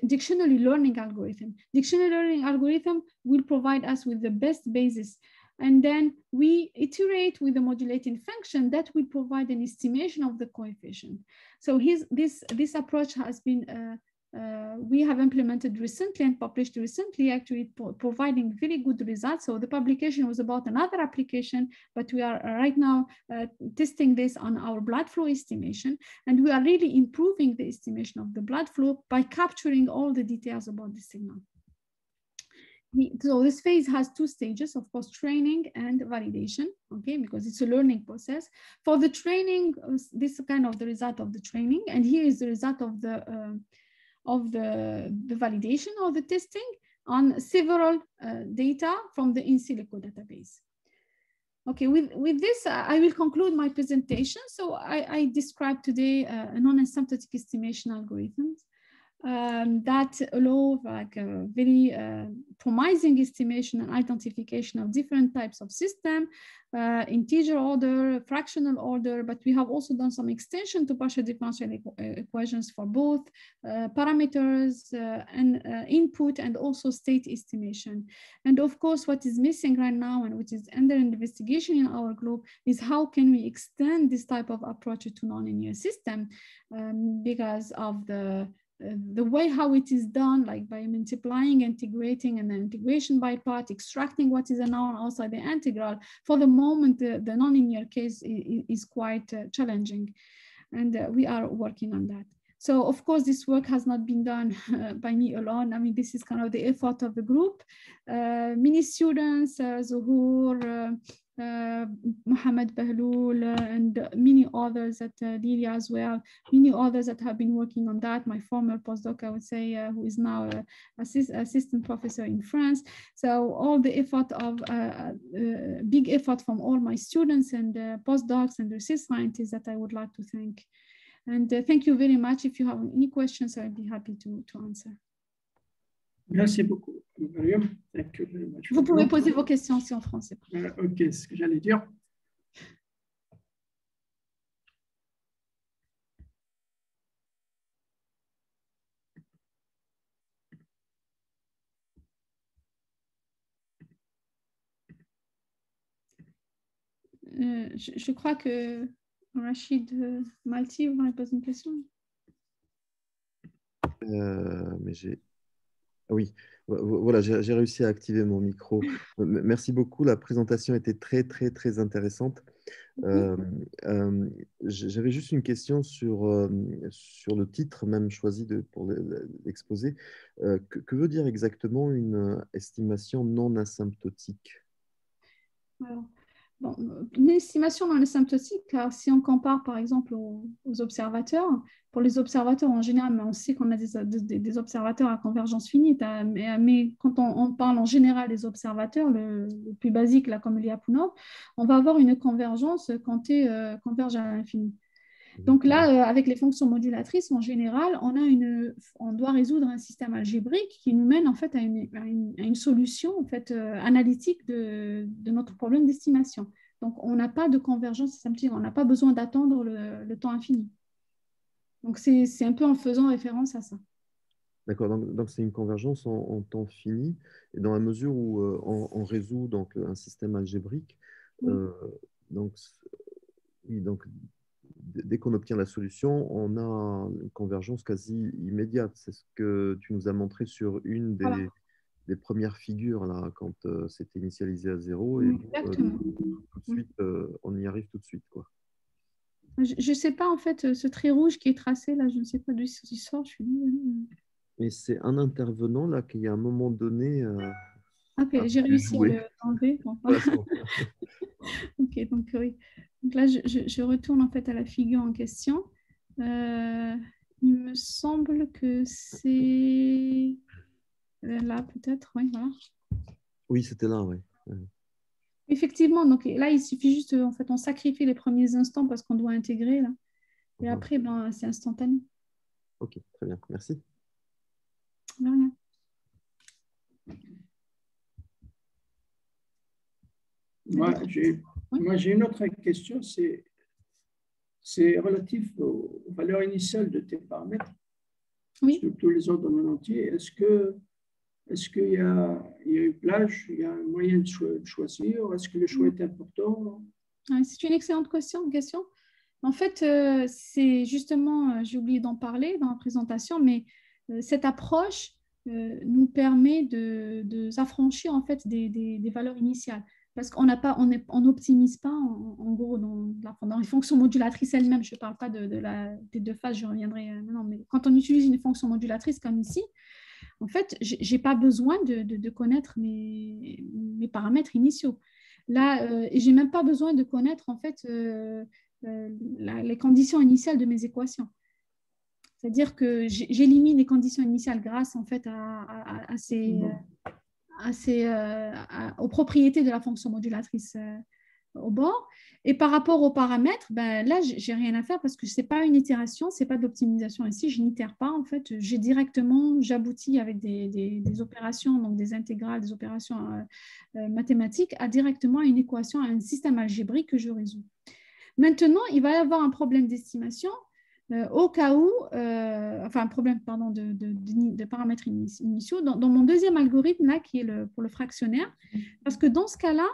dictionary learning algorithm. Dictionary learning algorithm will provide us with the best basis. And then we iterate with the modulating function that will provide an estimation of the coefficient. So this approach has been, we have implemented recently and published recently, actually providing very good results. So the publication was about another application, but we are right now testing this on our blood flow estimation. And we are really improving the estimation of the blood flow by capturing all the details about the signal. So this phase has two stages, of course, training and validation, okay, because it's a learning process. For the training, this is kind of the result of the training. And here is the result of the validation or the testing on several data from the in silico database. Okay, with this, I will conclude my presentation. So I described today a non-asymptotic estimation algorithms that allow like a very promising estimation and identification of different types of system, integer order, fractional order, but we have also done some extension to partial differential equations for both parameters and input and also state estimation. And of course, what is missing right now and which is under investigation in our group is how can we extend this type of approach to non-linear system because of the way how it is done, like by multiplying, integrating, and then integration by part, extracting what is a known outside the integral. For the moment, the nonlinear case is quite challenging, and we are working on that. So, of course, this work has not been done by me alone. I mean, this is kind of the effort of the group. Many students, Zuhur, Mohammed Bahloul, and many others at Lilia as well, many others that have been working on that. My former postdoc, I would say, who is now an assistant professor in France. So all the effort of big effort from all my students and postdocs and research scientists that I would like to thank. And thank you very much. If you have any questions, I'll be happy to answer. Merci beaucoup, Meriem. Vous pouvez poser vos questions aussi en français. OK, c'est ce que j'allais dire. Je crois que Rachid Malti, vous m'avez posé une question. Mais j'ai... Oui, voilà, j'ai réussi à activer mon micro. Merci beaucoup, la présentation était très intéressante. J'avais juste une question sur le titre même choisi pour l'exposé. Que veut dire exactement une estimation non asymptotique? Alors, bon, une estimation non asymptotique, car si on compare par exemple aux observateurs, pour les observateurs en général, mais on sait qu'on a des observateurs à convergence finie, mais quand on parle en général des observateurs, le plus basique, là, comme Lyapunov, on va avoir une convergence quand T converge à l'infini. Donc là, avec les fonctions modulatrices, en général, on doit résoudre un système algébrique qui nous mène en fait à une solution en fait, analytique de notre problème d'estimation. Donc, on n'a pas de convergence asymptotique, on n'a pas besoin d'attendre le temps infini. Donc, c'est un peu en faisant référence à ça. D'accord, donc c'est une convergence en temps fini, et dans la mesure où on résout donc, un système algébrique, oui. Donc dès qu'on obtient la solution, on a une convergence quasi immédiate. C'est ce que tu nous as montré sur une des, voilà, des premières figures, là, quand c'était initialisé à 0. Et exactement. Tout de suite, on y arrive tout de suite, quoi. Je ne sais pas, en fait, ce trait rouge qui est tracé, là, je ne sais pas d'où il sort. Et c'est un intervenant, là, qui, à un moment donné... OK, j'ai réussi à l'enlever. Bon. OK, donc oui. Donc là, je retourne en fait à la figure en question. Il me semble que c'est là, peut-être. Oui, voilà. Oui, c'était là, oui. Effectivement, donc là, il suffit juste, en fait, on sacrifie les premiers instants parce qu'on doit intégrer, là. Et après, ben, c'est instantané. OK, très bien, merci. De rien. Moi, j'ai une autre question, c'est relatif aux valeurs initiales de tes paramètres, oui, sur tous les ordres non entiers. Est-ce qu'il y a une plage, il y a un moyen de choisir? Est-ce que le choix est important? C'est une excellente question. En fait, c'est justement, j'ai oublié d'en parler dans la présentation, mais cette approche nous permet de s'affranchir en fait, des valeurs initiales. Parce qu'on n'optimise pas, en gros, dans les fonctions modulatrices elles-mêmes. Je ne parle pas des deux phases, je reviendrai. Non, mais quand on utilise une fonction modulatrice comme ici, en fait, je n'ai pas besoin de connaître mes paramètres initiaux. Là, je n'ai même pas besoin de connaître, en fait, les conditions initiales de mes équations. C'est-à-dire que j'élimine les conditions initiales grâce, en fait, à ces... aux propriétés de la fonction modulatrice au bord. Et par rapport aux paramètres, ben, là, j'ai rien à faire parce que ce n'est pas une itération, ce n'est pas d'optimisation ici, je n'itère pas. En fait, j'ai directement, j'aboutis avec des opérations, donc des intégrales, des opérations mathématiques, à directement une équation, à un système algébrique que je résous. Maintenant, il va y avoir un problème d'estimation au cas où, enfin, problème, pardon, de paramètres initiaux, dans mon deuxième algorithme, là, qui est pour le fractionnaire, parce que dans ce cas-là,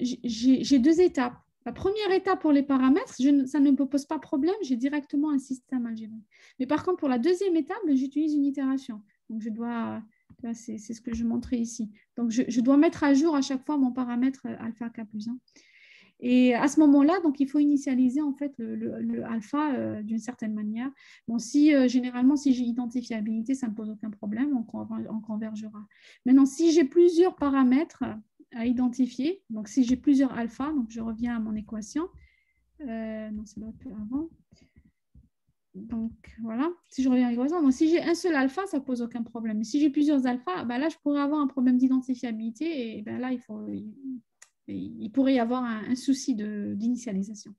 j'ai deux étapes. La première étape pour les paramètres, ça ne me pose pas problème, j'ai directement un système algébrique. Mais par contre, pour la deuxième étape, j'utilise une itération. Donc, je dois, là, c'est ce que je montrais ici. Donc, je dois mettre à jour à chaque fois mon paramètre alpha k plus 1. Et à ce moment-là, donc il faut initialiser en fait le alpha d'une certaine manière. Bon, généralement, si j'ai identifiabilité, ça ne pose aucun problème, on convergera. Maintenant, si j'ai plusieurs paramètres à identifier, donc si j'ai plusieurs alphas, donc je reviens à mon équation. Non, c'est l'autre avant. Donc voilà, si je reviens à l'équation, donc si j'ai un seul alpha, ça ne pose aucun problème. Mais si j'ai plusieurs alphas, ben là, je pourrais avoir un problème d'identifiabilité et ben là, il pourrait y avoir un souci d'initialisation.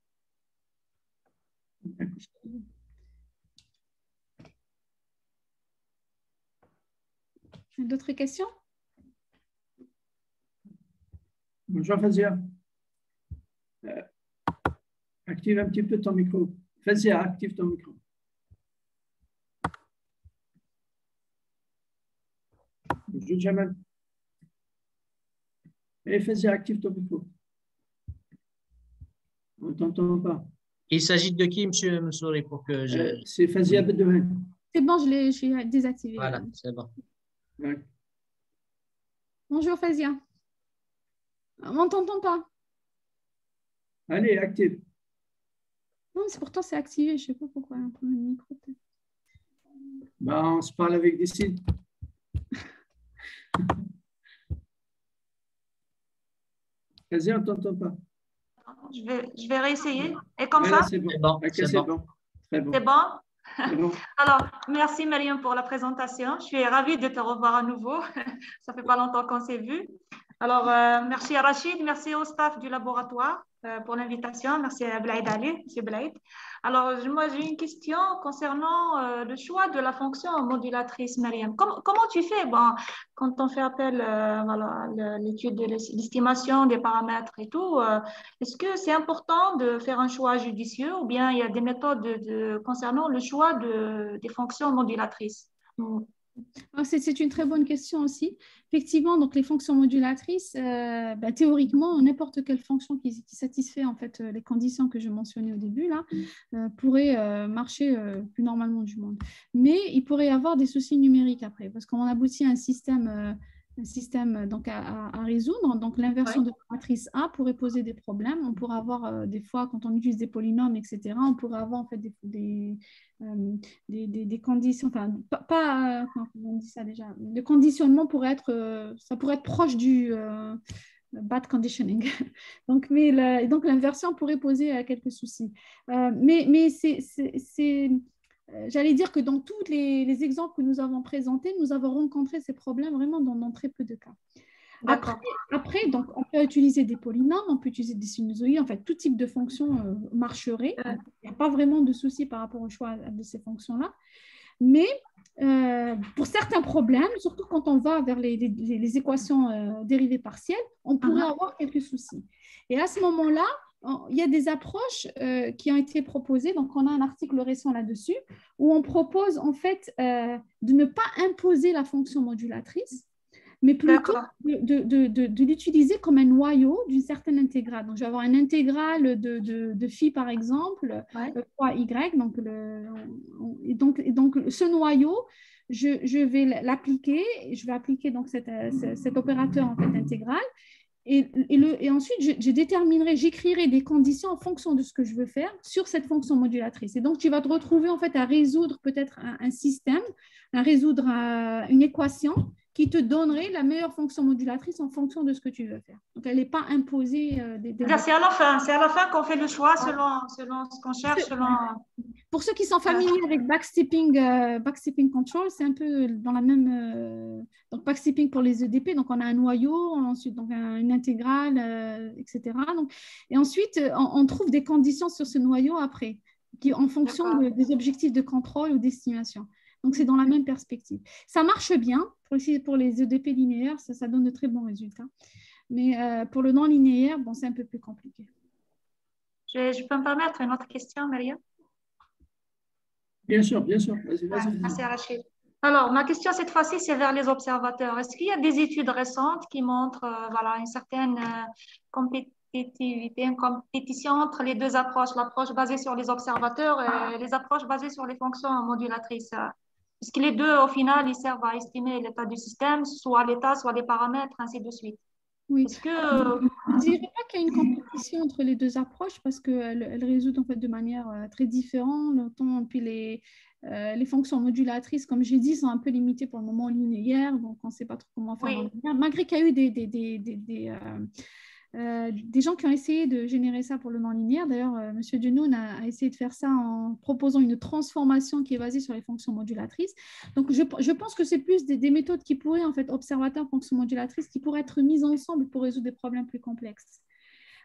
D'autres questions? Bonjour Fazia. Active un petit peu ton micro. Fazia, active ton micro. Bonjour Jamal. Et Fazia, active ton micro. On ne t'entend pas. Il s'agit de qui, monsieur Mansouri, pour que je... c'est Fazia Bedouin. C'est bon, je l'ai désactivé. Voilà, c'est bon. Ouais. Bonjour Fazia. On ne t'entend pas. Allez, active. Non, mais pourtant c'est activé, je ne sais pas pourquoi. On prend le micro. Bah, on se parle avec des signes. Fazia, on ne t'entend pas. Je vais réessayer. Et comme voilà, ça c'est bon. C'est bon. Bon. C'est bon. Bon. Alors, merci Meriem pour la présentation. Je suis ravie de te revoir à nouveau. Ça fait pas longtemps qu'on s'est vu. Alors, merci à Rachid, merci au staff du laboratoire pour l'invitation. Merci à Blaïd Ali, monsieur Blaïd. Alors, moi, j'ai une question concernant le choix de la fonction modulatrice, Meriem. Comment tu fais quand on fait appel à l'étude de l'estimation des paramètres et tout, est-ce que c'est important de faire un choix judicieux ou bien il y a des méthodes concernant le choix des fonctions modulatrices? C'est une très bonne question aussi. Effectivement, donc les fonctions modulatrices, théoriquement, n'importe quelle fonction qui satisfait en fait les conditions que je mentionnais au début là, pourrait marcher plus normalement du monde. Mais il pourrait y avoir des soucis numériques après, parce qu'on aboutit à un système donc à résoudre. Donc, l'inversion de la matrice A pourrait poser des problèmes. On pourrait avoir des fois, quand on utilise des polynômes, etc., on pourrait avoir en fait des conditions, enfin, pas comment on dit ça déjà, le conditionnement pourrait être, ça pourrait être proche du bad conditioning. Donc, donc l'inversion pourrait poser quelques soucis. Mais c'est j'allais dire que dans tous les exemples que nous avons présentés, nous avons rencontré ces problèmes vraiment dans très peu de cas. Après donc, on peut utiliser des polynômes, on peut utiliser des sinusoïdes, en fait, tout type de fonction marcherait. Il n'y a pas vraiment de souci par rapport au choix de ces fonctions-là. Mais pour certains problèmes, surtout quand on va vers les équations dérivées partielles, on pourrait avoir quelques soucis. Et à ce moment-là, il y a des approches qui ont été proposées. Donc, on a un article récent là-dessus où on propose en fait de ne pas imposer la fonction modulatrice, mais plutôt de l'utiliser comme un noyau d'une certaine intégrale. Donc, je vais avoir une intégrale de phi, par exemple, fois y. Donc, ce noyau, je vais l'appliquer. Je vais appliquer donc, cet opérateur en fait, intégral. Et ensuite, je déterminerai, j'écrirai des conditions en fonction de ce que je veux faire sur cette fonction modulatrice. Et donc, tu vas te retrouver en fait à résoudre peut-être un système, à résoudre une équation qui te donnerait la meilleure fonction modulatrice en fonction de ce que tu veux faire. Donc, elle n'est pas imposée. C'est à la fin qu'on fait le choix selon ce qu'on cherche. Pour ceux qui sont familiers avec backstepping control, c'est un peu dans la même... donc, backstepping pour les EDP, donc on a un noyau, ensuite donc une intégrale, etc. Donc, et ensuite, on trouve des conditions sur ce noyau après, qui en fonction des objectifs de contrôle ou d'estimation. Donc, c'est dans la même perspective. Ça marche bien. Pour les EDP linéaires, ça donne de très bons résultats. Mais pour le non-linéaire, bon, c'est un peu plus compliqué. Je peux me permettre une autre question, Meriem? Bien sûr. Vas-y. Merci, Rachid. Alors, ma question cette fois-ci, c'est vers les observateurs. Est-ce qu'il y a des études récentes qui montrent une certaine compétition entre les deux approches, l'approche basée sur les observateurs et les approches basées sur les fonctions modulatrices? Puisque les deux, au final, ils servent à estimer l'état du système, soit l'état, soit les paramètres, ainsi de suite. Oui. Est-ce que... Je ne dirais pas qu'il y a une compétition entre les deux approches parce qu'elles résoudent en fait de manière très différente. Puis les fonctions modulatrices, comme j'ai dit, sont un peu limitées pour le moment linéaire, donc on ne sait pas trop comment faire. Malgré qu'il y a eu des gens qui ont essayé de générer ça pour le non-linéaire. D'ailleurs, M. Dunoun a essayé de faire ça en proposant une transformation qui est basée sur les fonctions modulatrices. Donc, je pense que c'est plus des méthodes qui pourraient, en fait, observateurs, fonctions modulatrices, qui pourraient être mises ensemble pour résoudre des problèmes plus complexes.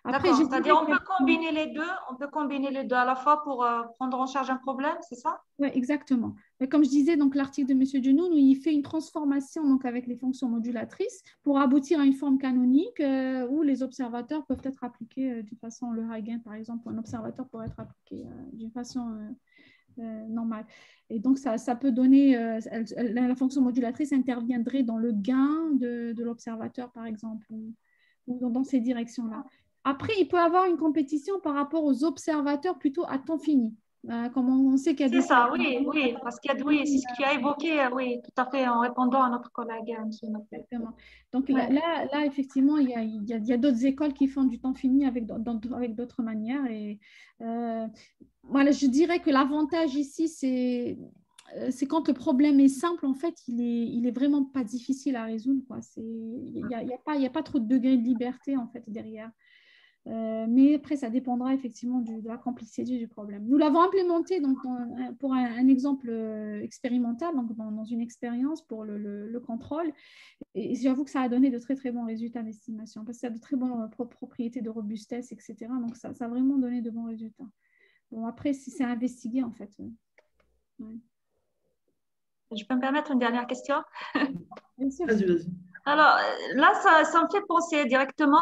Après, c'est-à-dire on peut combiner les deux, on peut combiner les deux à la fois pour prendre en charge un problème, c'est ça? Oui, exactement. Mais comme je disais, donc l'article de M. Dunoun, où il fait une transformation donc, avec les fonctions modulatrices pour aboutir à une forme canonique où les observateurs peuvent être appliqués d'une façon, le Huygens par exemple, un observateur pourrait être appliqué d'une façon normale. Et donc, ça peut donner, la fonction modulatrice interviendrait dans le gain de l'observateur par exemple, ou dans ces directions-là. Après, il peut y avoir une compétition par rapport aux observateurs plutôt à temps fini. Comme on sait qu'il y a c'est ça, oui, parce qu'il y a c'est ce qui a évoqué, oui, tout à fait, en répondant à notre collègue. Exactement. Donc ouais. là, effectivement, il y a d'autres écoles qui font du temps fini avec d'autres manières. Et voilà, je dirais que l'avantage ici, c'est quand le problème est simple, en fait, il est vraiment pas difficile à résoudre. Il n'y a pas trop de degré de liberté, en fait, derrière. Mais après, ça dépendra effectivement de la complexité du problème. Nous l'avons implémenté donc, pour un exemple expérimental, donc dans une expérience pour le contrôle. Et j'avoue que ça a donné de très, très bons résultats d'estimation, parce que ça a de très bonnes propriétés de robustesse, etc. Donc, ça a vraiment donné de bons résultats. Bon, après, c'est investigué, en fait. Ouais. Je peux me permettre une dernière question? Bien sûr. Vas-y. Alors là, ça me fait penser directement,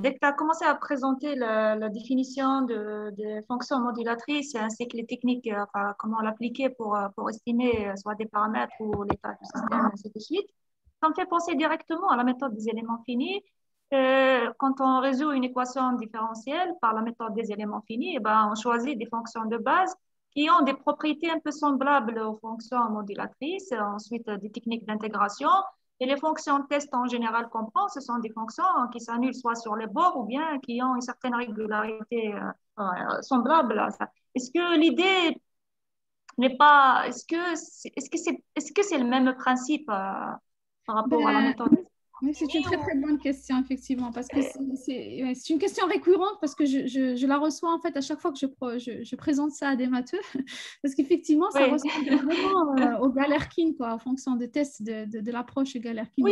dès que tu as commencé à présenter la définition des fonctions modulatrices ainsi que les techniques, enfin, comment l'appliquer pour estimer soit des paramètres ou l'état du système, ainsi de suite, ça me fait penser directement à la méthode des éléments finis. Quand on résout une équation différentielle par la méthode des éléments finis, eh ben, on choisit des fonctions de base qui ont des propriétés un peu semblables aux fonctions modulatrices, ensuite des techniques d'intégration. Et les fonctions test en général qu'on prend, ce sont des fonctions qui s'annulent soit sur les bords ou bien qui ont une certaine régularité semblable à ça. Est-ce que l'idée n'est pas… Est-ce que c'est le même principe par rapport à la méthode? C'est une très, très bonne question, effectivement, parce que c'est une question récurrente, parce que je la reçois, en fait, à chaque fois que je présente ça à des matheux, parce qu'effectivement, ça ressemble vraiment au Galerkin, quoi, en fonction des tests de l'approche Galerkin.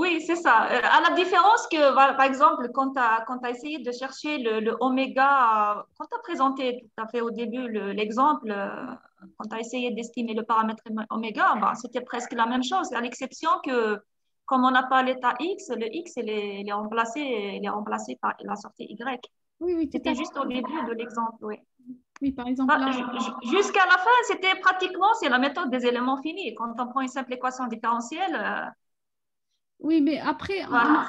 Oui, c'est ça. À la différence que, par exemple, quand tu as essayé de chercher le oméga, quand tu as présenté tout à fait au début l'exemple, quand tu as essayé d'estimer le paramètre oméga, bah, c'était presque la même chose, à l'exception que comme on n'a pas l'état X, le X il est remplacé par la sortie Y. Oui, c'était juste au début de l'exemple, oui. Oui, par exemple. Là, jusqu'à la fin, c'était pratiquement la méthode des éléments finis. Quand on prend une simple équation différentielle. Oui, mais après, voilà.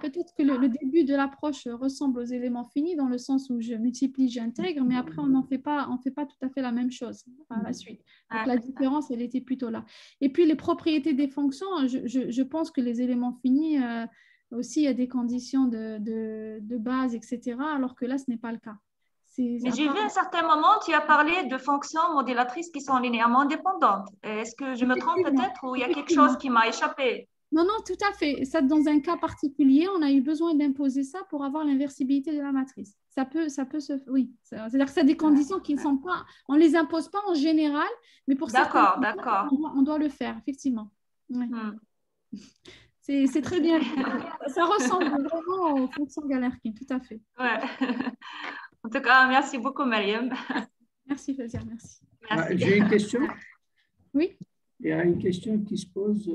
Peut-être que le début de l'approche ressemble aux éléments finis dans le sens où je multiplie, j'intègre, mais après, on ne fait pas tout à fait la même chose par la suite. Donc, la différence, elle était plutôt là. Et puis, les propriétés des fonctions, je pense que les éléments finis, aussi, il y a des conditions de base, etc., alors que là, ce n'est pas le cas. Mais j'ai vu à un certain moment, tu as parlé de fonctions modélatrices qui sont linéairement indépendantes. Est-ce que je me trompe peut-être ou il y a quelque chose qui m'a échappé? Non, tout à fait. Ça, dans un cas particulier, on a eu besoin d'imposer ça pour avoir l'inversibilité de la matrice. Ça peut se... Oui, c'est-à-dire que ça a des conditions qui ne sont pas... On ne les impose pas en général, mais pour ça, on doit le faire, effectivement. Ouais. C'est très bien. Ça ressemble vraiment aux fonctions Galerkin, tout à fait. Ouais. En tout cas, merci beaucoup, Meriem. Merci, Fazia, merci. J'ai une question. Oui. Il y a une question qui se pose...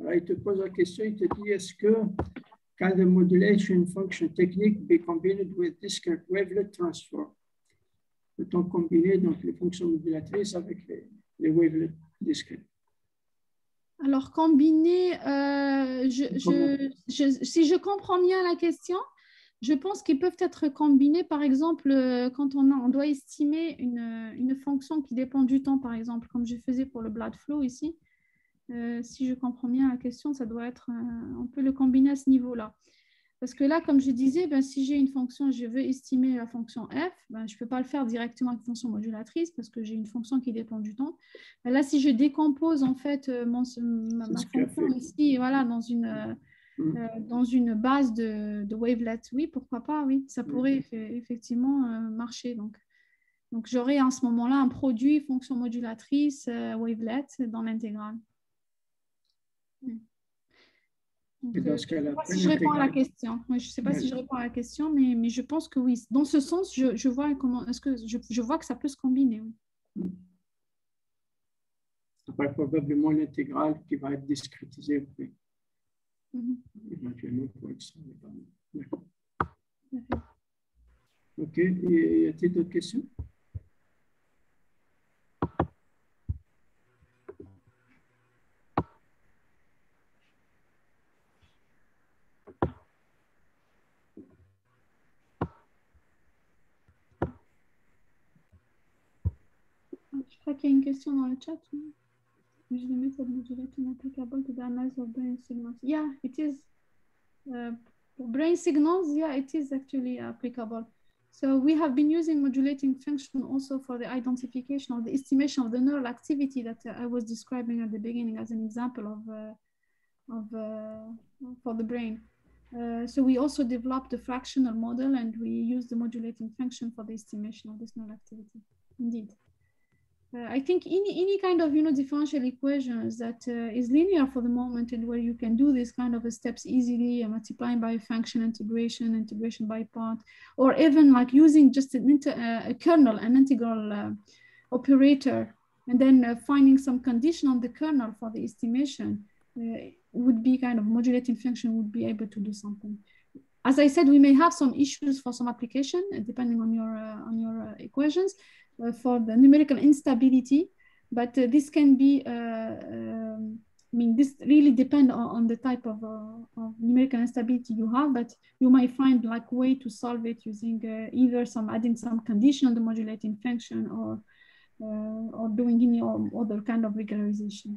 Alors, il te pose la question, il te dit, est-ce que can the modulation function technique be combined with discrete wavelet transform? Peut-on combiner donc, les fonctions modulatrices avec les wavelets discrets? Alors, combiner, si je comprends bien la question, je pense qu'ils peuvent être combinés, par exemple, quand on doit estimer une fonction qui dépend du temps, par exemple, comme je faisais pour le blood flow ici. Si je comprends bien la question, ça doit être, on peut le combiner à ce niveau-là. Parce que là, comme je disais, si j'ai une fonction, je veux estimer la fonction f, je ne peux pas le faire directement avec une fonction modulatrice parce que j'ai une fonction qui dépend du temps. Là, si je décompose en fait ma fonction ici, voilà, dans une base de wavelet, oui, pourquoi pas, oui, ça pourrait effectivement marcher. Donc j'aurai à ce moment-là un produit fonction modulatrice wavelet dans l'intégrale. Donc, dans ce cas-là, je ne sais pas si je réponds à la question, mais je pense que oui. Dans ce sens, je vois comment est-ce que je vois que ça peut se combiner. Oui. Après, probablement l'intégrale qui va être discrétisée. Oui. Éventuellement, pour être d'accord. Ok, y a-t-il d'autres questions? Je crois qu'il y a une question dans le chat. Je vais mettre modulation applicable to the analysis of brain signals. Yeah, it is. Brain signals, yeah, it is actually applicable. So we have been using modulating function also for the identification or the estimation of the neural activity that I was describing at the beginning as an example for the brain. So we also developed a fractional model and we use the modulating function for the estimation of this neural activity. Indeed. I think any kind of differential equations that is linear for the moment and where you can do this kind of steps easily, multiplying by a function, integration by part, or even like using just a kernel, an integral operator, and then finding some condition on the kernel for the estimation would be kind of modulating function would be able to do something. As I said, we may have some issues for some application depending on your equations. For the numerical instability, but this can be, I mean, this really depends on the type of numerical instability you have, but you might find like way to solve it using either adding some condition on the modulating function or doing any other kind of regularization.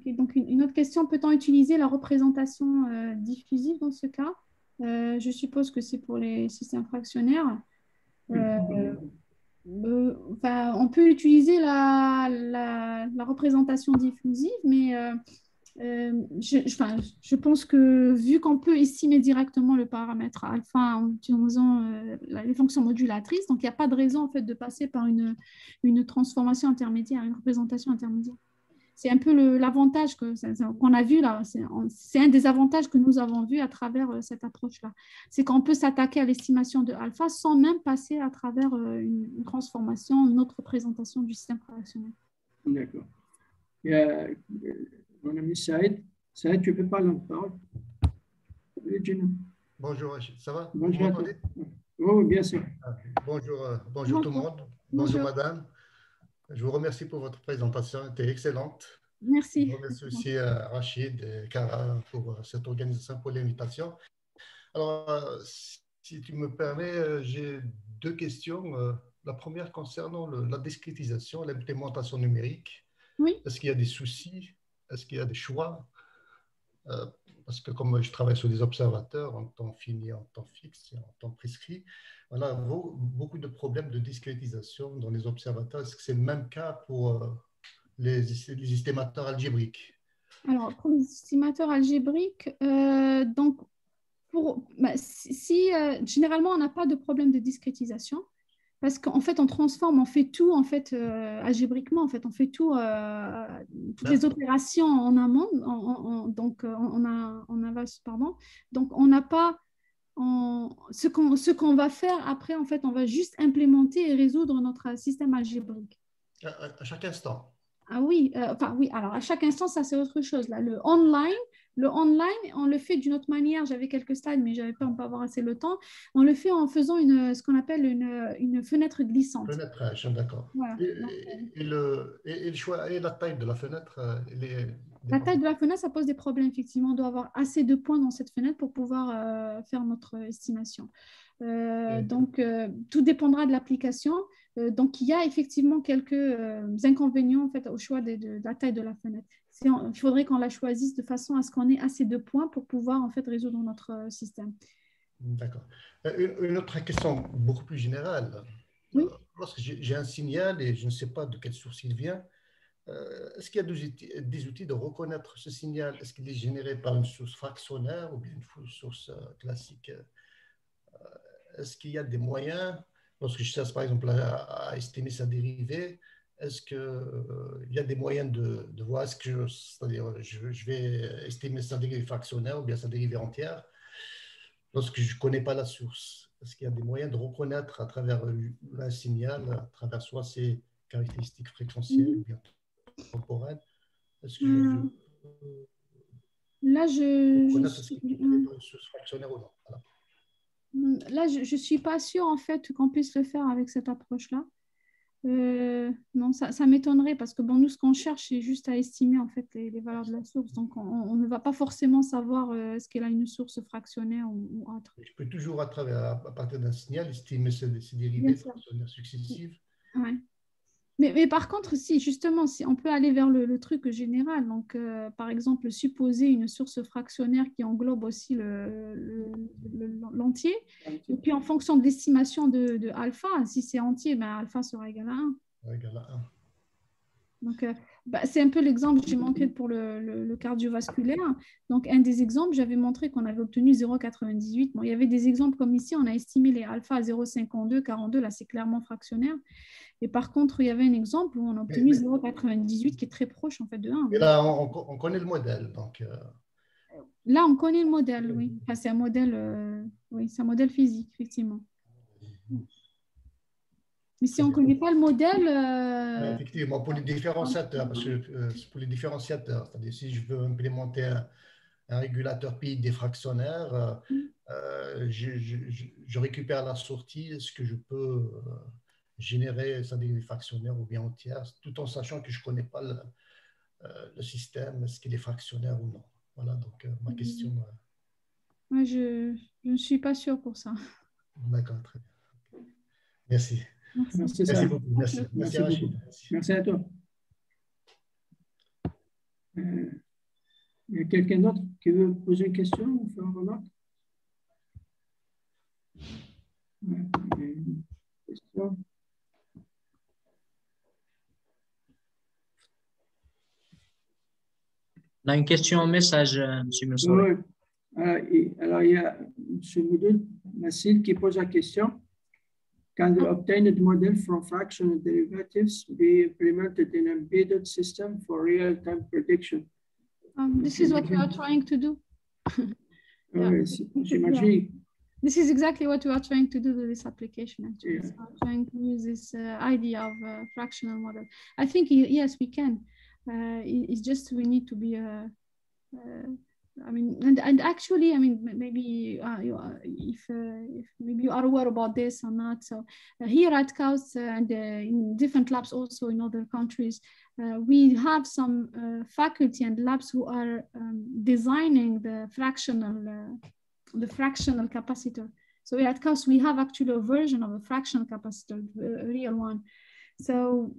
Okay, donc une autre question, peut-on utiliser la représentation diffusive dans ce cas? Je suppose que c'est pour les systèmes fractionnaires. Enfin, on peut utiliser la représentation diffusive, mais je pense que vu qu'on peut estimer directement le paramètre alpha en utilisant les fonctions modulatrices, donc il n'y a pas de raison en fait, de passer par une transformation intermédiaire, une représentation intermédiaire. C'est un peu l'avantage qu'on a vu là, c'est un des avantages que nous avons vu à travers cette approche-là. C'est qu'on peut s'attaquer à l'estimation de alpha sans même passer à travers une transformation, une autre représentation du système fractionnaire. D'accord. Mon ami Saïd, tu peux parler en parole. Bonjour, ça va? Bonjour. Vous m'entendez? Oui, bien sûr. Bonjour, bonjour tout le monde. Bonjour madame. Je vous remercie pour votre présentation, elle était excellente. Merci. Je remercie aussi Rachid et Cara pour cette organisation, pour l'invitation. Alors, si tu me permets, j'ai deux questions. La première concernant la discrétisation, l'implémentation numérique. Oui. Est-ce qu'il y a des soucis? Est-ce qu'il y a des choix? Parce que comme je travaille sur des observateurs en temps fini, en temps fixe, en temps prescrit, on a beaucoup de problèmes de discrétisation dans les observateurs. Est-ce que c'est le même cas pour les estimateurs algébriques? Alors, pour les estimateurs algébriques, donc, généralement, on n'a pas de problème de discrétisation. Parce qu'en fait, on transforme, on fait tout en fait algébriquement. En fait, on fait tout, toutes les opérations en amont. Donc, on avance. Donc, on n'a pas ce qu'on va faire après. En fait, on va juste implémenter et résoudre notre système algébrique. À chaque instant. Ah oui, enfin oui. Alors, à chaque instant, ça c'est autre chose. Là, le online, on le fait d'une autre manière. J'avais quelques slides, mais j'avais peur de ne pas avoir assez le temps. On le fait en faisant ce qu'on appelle une fenêtre glissante. Fenêtre, d'accord. Voilà. Et le choix et la taille de la fenêtre. La taille de la fenêtre, ça pose des problèmes, effectivement. On doit avoir assez de points dans cette fenêtre pour pouvoir faire notre estimation. Donc, tout dépendra de l'application. Donc, il y a effectivement quelques inconvénients en fait, au choix de la taille de la fenêtre. Il faudrait qu'on la choisisse de façon à ce qu'on ait assez de points pour pouvoir en fait résoudre notre système. D'accord. Une autre question beaucoup plus générale. Oui. Lorsque j'ai un signal et je ne sais pas de quelle source il vient, est-ce qu'il y a des outils de reconnaître ce signal? Est-ce qu'il est généré par une source fractionnaire ou bien une source classique? Est-ce qu'il y a des moyens, lorsque je cherche par exemple à estimer sa dérivée, est-ce qu'il y a des moyens de voir, est-ce que je vais estimer sa dérive fractionnaire ou bien sa dérive entière lorsque je ne connais pas la source? Est-ce qu'il y a des moyens de reconnaître à travers un signal, à travers soit ses caractéristiques fréquentielles ou bien temporelles? Est-ce que je ne suis pas sûre en fait qu'on puisse le faire avec cette approche-là. Non, ça m'étonnerait parce que bon, nous, ce qu'on cherche, c'est juste à estimer en fait les valeurs de la source. Donc, on ne va pas forcément savoir est-ce qu'elle a une source fractionnaire ou autre. Je peux toujours, à partir d'un signal, estimer ces dérivées fractionnaires successives. Ouais. Mais par contre, si justement, si on peut aller vers le truc général. Donc, par exemple, supposer une source fractionnaire qui englobe aussi l'entier. Et puis, en fonction de l'estimation de alpha, si c'est entier, ben, alpha sera égal à 1. Donc, c'est un peu l'exemple que j'ai manqué pour le cardiovasculaire. Donc, un des exemples, j'avais montré qu'on avait obtenu 0,98. Bon, il y avait des exemples comme ici, on a estimé les alpha à 0,52, 42, là, c'est clairement fractionnaire. Et par contre, il y avait un exemple où on a obtenu 0,98 qui est très proche, en fait, de 1. Et là, on connaît le modèle. Donc, là, on connaît le modèle, oui. Enfin, c'est un modèle, oui, c'est un modèle physique, effectivement. Mais si on ne connaît pas le modèle… Effectivement, pour les différenciateurs, parce que pour les différenciateurs, c'est-à-dire si je veux implémenter un régulateur PI défractionnaire, je récupère à la sortie, est-ce que je peux générer ça des fractionnaires ou bien entière, tout en sachant que je ne connais pas le système, est-ce qu'il est fractionnaire ou non. Voilà, donc ma question… Moi, je ne suis pas sûre pour ça. D'accord, très bien. Merci. Merci beaucoup. Merci Rachid. Merci à toi. Il y a quelqu'un d'autre qui veut poser une question ou faire une remarque? Une question. On a une question en message, M. Mansouri. Oui. Alors, il y a M. Moudoud Massil qui pose la question. Can the obtained model from fractional derivatives be implemented in an embedded system for real-time prediction? This is what we are trying to do. Yeah. This is exactly what we are trying to do with this application. Actually, yeah. So I'm trying to use this idea of fractional model. I think yes, we can. It's just we need to be. I mean, and actually, I mean, maybe if maybe you are aware about this or not. So here at KAUST and in different labs also in other countries, we have some faculty and labs who are designing the fractional capacitor. So at KAUST we have actually a version of a fractional capacitor, a real one. So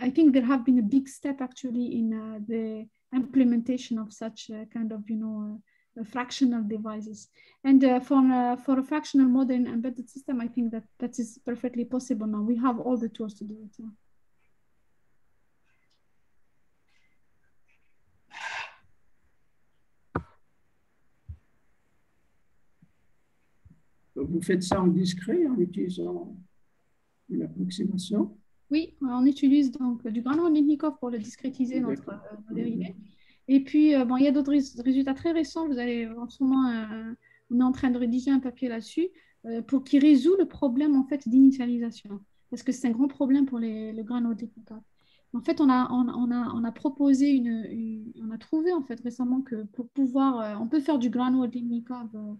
I think there have been a big step actually in the implementation of such kind of, you know, fractional devices. And for a fractional modern embedded system, I think that is perfectly possible now. We have all the tools to do it. Yeah. Donc vous faites ça en discret en utilisant une approximation? Oui, on utilise donc du Grünwald-Letnikov pour le discrétiser notre dérivé. Et puis, bon, il y a d'autres résultats très récents. Vous allez en ce moment, on est en train de rédiger un papier là-dessus pour qui résout le problème en fait d'initialisation, parce que c'est un grand problème pour le Grünwald-Letnikov. En fait, on a proposé on a trouvé en fait récemment que pour pouvoir, on peut faire du Grünwald-Letnikov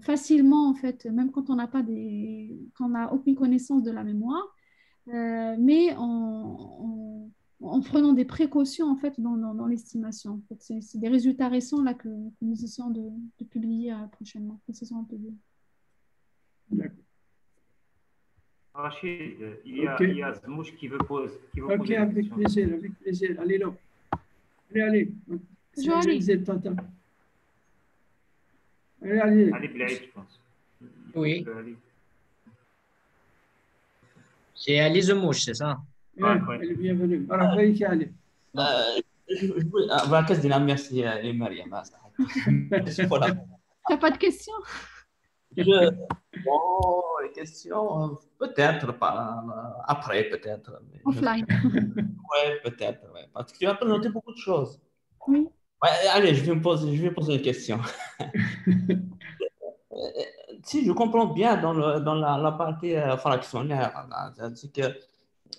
facilement en fait, même quand on n'a pas quand on n'a aucune connaissance de la mémoire. Mais en prenant des précautions en fait dans l'estimation. En fait, c'est des résultats récents là que nous essayons de publier prochainement. Rachid, il y a Zmouch qui veut poser. Ok, avec plaisir. Allez là. Allez. Allez, Blaise, je pense. Oui. C'est Ali Zemouch, c'est ça? Oui, elle est bienvenue. Merci Meriem. Tu n'as pas de questions? Bon, les questions, peut-être pas. Après, peut-être. Offline. Oui, peut-être. Ouais. Parce que tu as présenté beaucoup de choses. Oui. Ouais, allez, je vais poser une question. Si je comprends bien dans la partie fractionnaire, c'est que,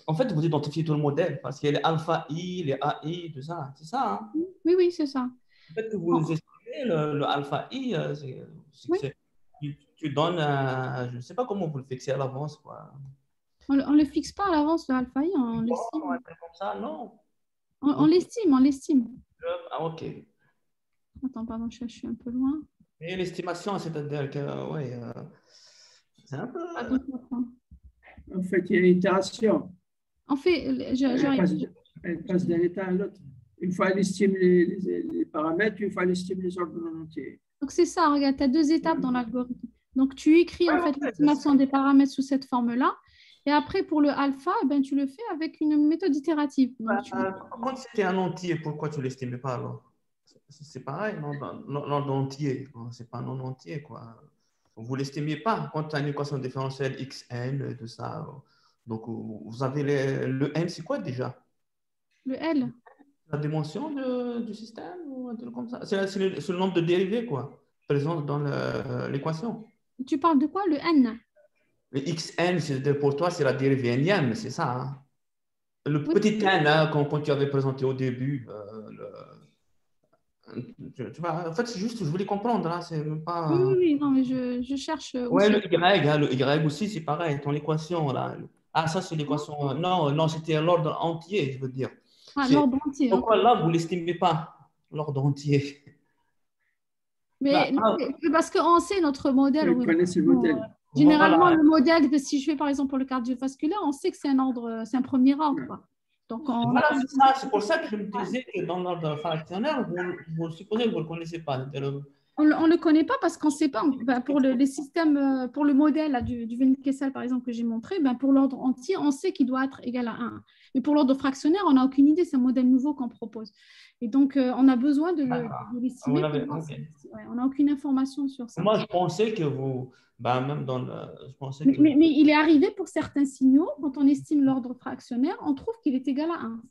en fait, vous identifiez tout le modèle parce qu'il y a les alpha i, les AI, tout ça, c'est ça hein? Oui, oui, c'est ça. En fait, vous estimez le alpha i, c'est tu donnes, je ne sais pas comment vous le fixez à l'avance. On ne le fixe pas à l'avance, le alpha i, on l'estime. On va faire comme ça, non. On l'estime, on l'estime. Ah, ok. Attends, pardon, je suis un peu loin. Et l'estimation, c'est-à-dire que, oui, c'est un peu... En fait, il y a une itération. En fait, j'arrive. Elle passe d'un état à l'autre. Une fois, elle estime les paramètres, une fois, elle estime les ordres non entiers. Donc, c'est ça, regarde, tu as deux étapes dans l'algorithme. Donc, tu écris, en fait, l'estimation des paramètres sous cette forme-là. Et après, pour le alpha, ben, tu le fais avec une méthode itérative. Donc, quand c'était un entier, pourquoi tu ne l'estimais pas alors? C'est pareil, non entier, c'est pas non entier, quoi. Vous l'estimez pas quand tu as une équation différentielle xn, tout ça. Donc, vous avez le n, c'est quoi déjà? Le L. La dimension du système ou un truc comme ça. C'est le nombre de dérivés, quoi, présent dans l'équation. Tu parles de quoi, le n? Le xn, pour toi, c'est la dérivée n-ième, c'est ça. Hein? Le petit n, hein, quand tu avais présenté au début, tu vois, en fait, c'est juste, je voulais comprendre, hein, c'est même pas... Oui, oui, non, mais je cherche... Oui, le Y, hein, le Y aussi, c'est pareil, ton équation, là. Ah, ça, c'est l'équation... Non, c'était l'ordre entier, je veux dire. Ah, l'ordre entier. Pourquoi, hein. Là, vous ne l'estimez pas, l'ordre entier? Mais là, parce qu'on sait notre modèle... Vous connaissez le modèle. Généralement, voilà. Le modèle, si je fais, par exemple, pour le cardiovasculaire, on sait que c'est un ordre, c'est un premier ordre, quoi. Donc on... Voilà, c'est pour ça que je me disais que dans l'ordre fractionnaire, vous supposez que vous ne le connaissez pas. On ne le connaît pas parce qu'on ne sait pas. Ben, pour les systèmes, pour le modèle là, du Windkessel, par exemple, que j'ai montré, ben, pour l'ordre entier, on sait qu'il doit être égal à 1. Mais pour l'ordre fractionnaire, on n'a aucune idée. C'est un modèle nouveau qu'on propose. Et donc, on a besoin de l'estimer. Okay. Ouais, on n'a aucune information sur ça. Moi, je pensais que vous... Ben, même dans le, je pensais que... mais il est arrivé pour certains signaux, quand on estime l'ordre fractionnaire, on trouve qu'il est égal à 1.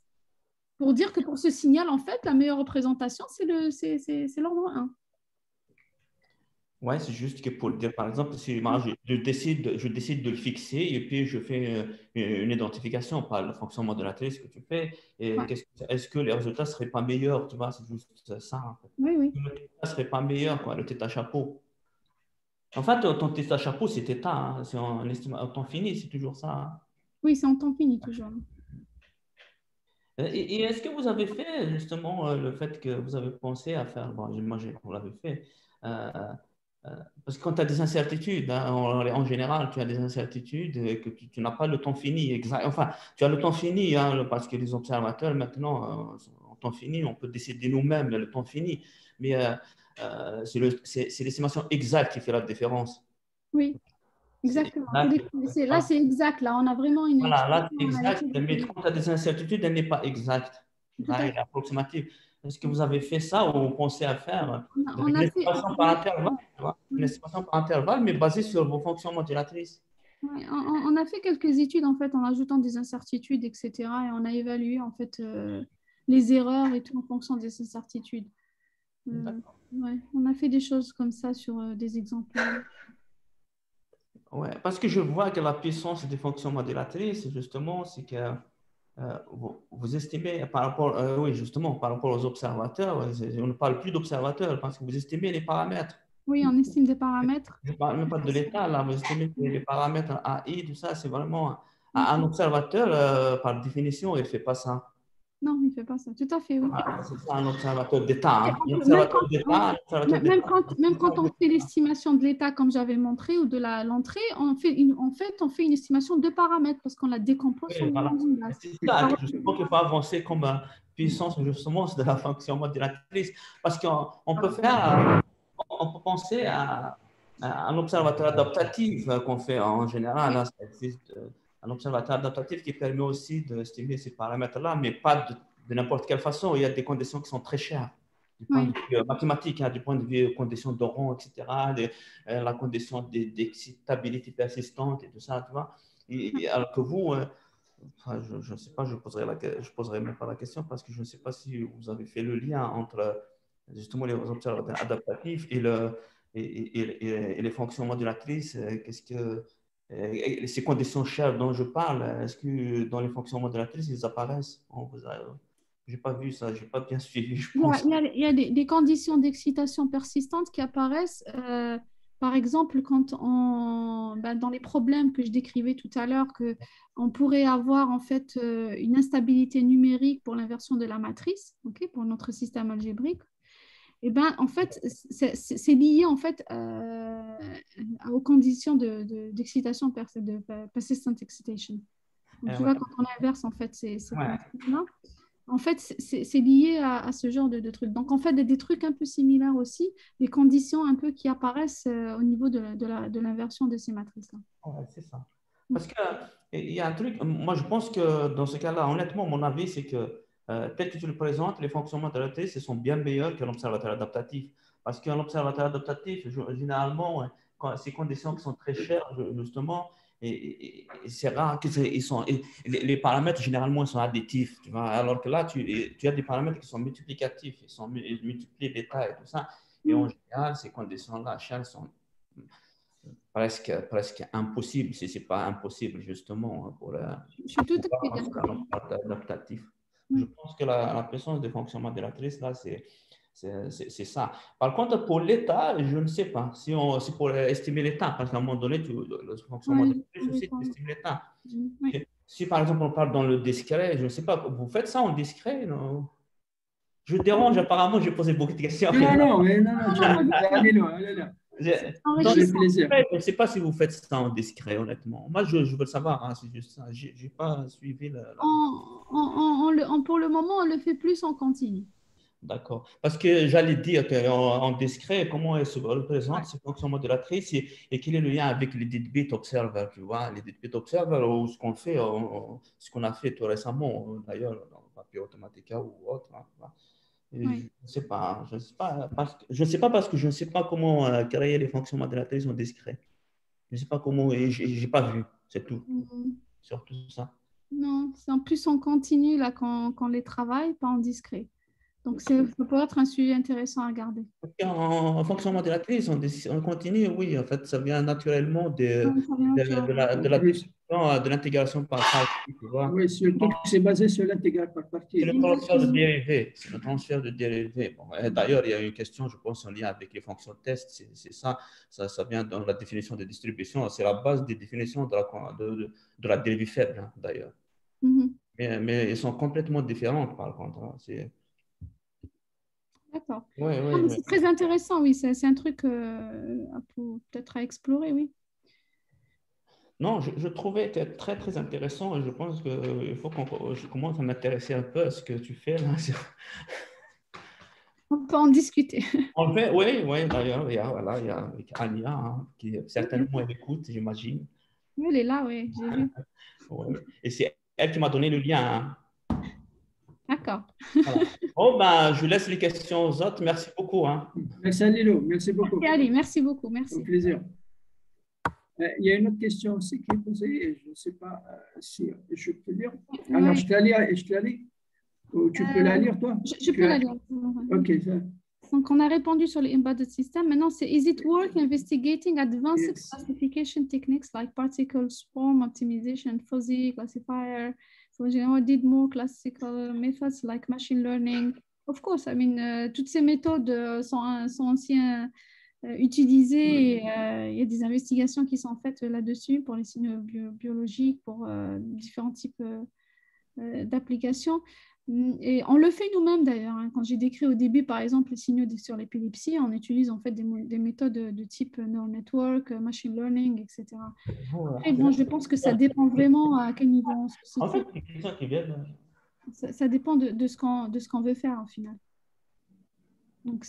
Pour dire que pour ce signal, en fait, la meilleure représentation, c'est l'ordre 1. Oui, c'est juste que pour dire, par exemple, si je décide de le fixer et puis je fais une identification par la fonction modélatrice que tu fais, et ouais. Est-ce que les résultats ne seraient pas meilleurs? Tu vois, c'est juste ça. En fait. Oui, oui. Le theta ne serait pas meilleur, quoi, le theta chapeau. En fait, ton theta chapeau, c'est theta. Hein, c'est en temps fini, c'est toujours ça. Hein. Oui, c'est en temps fini, toujours. Et est-ce que vous avez fait, justement, le fait que vous avez pensé à faire, bon, j'imagine que vous l'avez fait, parce que quand tu as des incertitudes, hein, en général, tu as des incertitudes et que tu n'as pas le temps fini. Enfin, tu as le temps fini hein, parce que les observateurs, maintenant, en temps fini, on peut décider nous-mêmes le temps fini. Mais c'est l'estimation exacte qui fait la différence. Oui, exactement. Là, c'est exact. Là, on a vraiment une... Voilà, là, c'est exact. Mais quand tu as des incertitudes, elle n'est pas exacte. Là, elle est approximative. Est-ce que vous avez fait ça ou vous pensez à faire une estimation par intervalle, une estimation par intervalle, mais basée sur vos fonctions modélatrices? Ouais, on a fait quelques études en fait en ajoutant des incertitudes, etc. Et on a évalué en fait les erreurs et tout en fonction des incertitudes. Ouais, on a fait des choses comme ça sur des exemples. Ouais, parce que je vois que la puissance des fonctions modélatrices, justement, c'est que vous estimez par rapport, oui, justement, par rapport aux observateurs, on ne parle plus d'observateurs parce que vous estimez les paramètres. Oui, on estime des paramètres. Je ne parle même pas de l'état, là, vous estimez les paramètres AI, tout ça, c'est vraiment un observateur, par définition, il ne fait pas ça. Non, il ne fait pas ça, tout à fait, oui. Ah, c'est ça, un observateur d'état. Hein. Même quand on fait l'estimation de l'état, comme j'avais montré, ou de l'entrée, on fait une estimation de paramètres parce qu'on la décompose. Oui, voilà. C'est ça, je pense qu'il faut avancer comme puissance, justement, de la fonction modélatrice. Parce qu'on peut faire, on peut penser à un observateur adaptatif qu'on fait en général. Là, ça existe... Un observateur adaptatif qui permet aussi d'estimer ces paramètres-là, mais pas de n'importe quelle façon. Il y a des conditions qui sont très chères. du point de vue mathématique, hein, du point de vue conditions de rond, etc., la condition d'excitabilité persistante et tout ça, tu vois. Et alors que vous, enfin, je ne sais pas, je poserai même pas la question parce que je ne sais pas si vous avez fait le lien entre justement les observateurs adaptatifs et les fonctions modulatrices. Qu'est-ce que ces conditions chères dont je parle, est-ce que dans les fonctions modulatrices, ils apparaissent? Je n'ai pas vu ça, je n'ai pas bien suivi. Je pense. Il y a des conditions d'excitation persistantes qui apparaissent. Par exemple, quand dans les problèmes que je décrivais tout à l'heure, qu'on pourrait avoir en fait une instabilité numérique pour l'inversion de la matrice, okay, pour notre système algébrique. Et en fait, c'est lié en fait aux conditions d'excitation, de persistent excitation. Donc, tu vois, quand on inverse en fait ces conditions-là, en fait, c'est lié à ce genre de trucs. Donc, en fait, des trucs un peu similaires aussi, des conditions un peu qui apparaissent au niveau de l'inversion de ces matrices-là. Ouais, c'est ça. Parce qu'il y a un truc, moi, je pense que dans ce cas-là, honnêtement, mon avis, c'est que tel que tu le présentes, les fonctions modulatrices sont bien meilleures que l'observateur adaptatif. Parce que l'observateur adaptatif, généralement, quand ces conditions qui sont très chères, justement, et c'est rare que les paramètres généralement sont additifs, tu vois, alors que là tu as des paramètres qui sont multiplicatifs, ils multiplient les tailles et tout ça, et en général ces conditions là sont presque impossibles, si c'est pas impossible justement pour l'adaptatif. Je pense que la puissance des fonctions modélatrices là c'est ça. Par contre, pour l'état, je ne sais pas si c'est pour estimer l'état, parce qu'à un moment donné, le fonctionnement estime l'état. Oui. Si par exemple on parle dans le discret, je ne sais pas, vous faites ça en discret, non? Je dérange, apparemment, j'ai posé beaucoup de questions. Non. Je ne sais pas si vous faites ça en discret, honnêtement. Moi, je veux savoir, hein, c'est juste ça. Je n'ai pas suivi. Pour le moment, on le fait plus en continu. D'accord. Parce que j'allais dire qu'en discret, comment elle se représente, ces fonctions modélatrices, et quel est le lien avec les deadbeat observers, tu vois, les deadbeat observers, ou ce qu'on fait, ce qu'on a fait tout récemment, d'ailleurs, dans Papier Automatica ou autre. Hein, je ne sais pas comment créer les fonctions modélatrices en discret. Je ne sais pas comment, et je n'ai pas vu, c'est tout, surtout ça. Non, en plus, on continue là quand on les travaille, pas en discret. Donc, ça peut être un sujet intéressant à regarder. En fonction de la crise, on continue, oui, en fait, ça vient naturellement de l'intégration par partie, tu vois. Oui, surtout que c'est basé sur l'intégration par partie. C'est le transfert de dérivés. Bon, d'ailleurs, il y a une question, je pense, en lien avec les fonctions test, c'est ça, ça vient dans la définition de distribution, c'est la base des définitions de la dérivée faible, hein, d'ailleurs. Mais elles sont complètement différentes, par contre, hein, c'est... D'accord. Oui. C'est très intéressant, oui. C'est un truc peut-être à explorer, oui. Non, je trouvais très, très intéressant. Je pense qu'il faut que je commence à m'intéresser un peu à ce que tu fais là. On peut en discuter. En fait, oui. D'ailleurs, il y a Ania, hein, qui certainement elle écoute, j'imagine. Oui, elle est là, oui. J'ai vu. Et c'est elle qui m'a donné le lien, hein. D'accord. Voilà. Oh, je laisse les questions aux autres. Merci beaucoup. Hein. Merci, Alilo. Merci beaucoup. Merci, Ali. Merci beaucoup. Merci. Au plaisir. Il y a une autre question aussi qui est posée. Et je ne sais pas si je peux lire. Oui. Alors, je te la lis. Ou tu peux la lire, toi? Je peux la lire. OK. Donc, on a répondu sur les embedded systems. Maintenant, c'est « Is it worth investigating advanced classification techniques like particle swarm optimization, fuzzy classifier » So, you know, I did more classical methods like machine learning. Of course, I mean, toutes ces méthodes sont aussi utilisées. Il y a des investigations qui sont faites là-dessus pour les signes biologiques, pour différents types d'applications. Et on le fait nous-mêmes d'ailleurs. Hein. Quand j'ai décrit au début, par exemple, les signaux sur l'épilepsie, on utilise en fait des méthodes de type neural network, machine learning, etc. Après, bon, je pense que ça dépend vraiment à quel niveau on se situe. En fait, ça dépend de ce qu'on veut faire au final. Donc,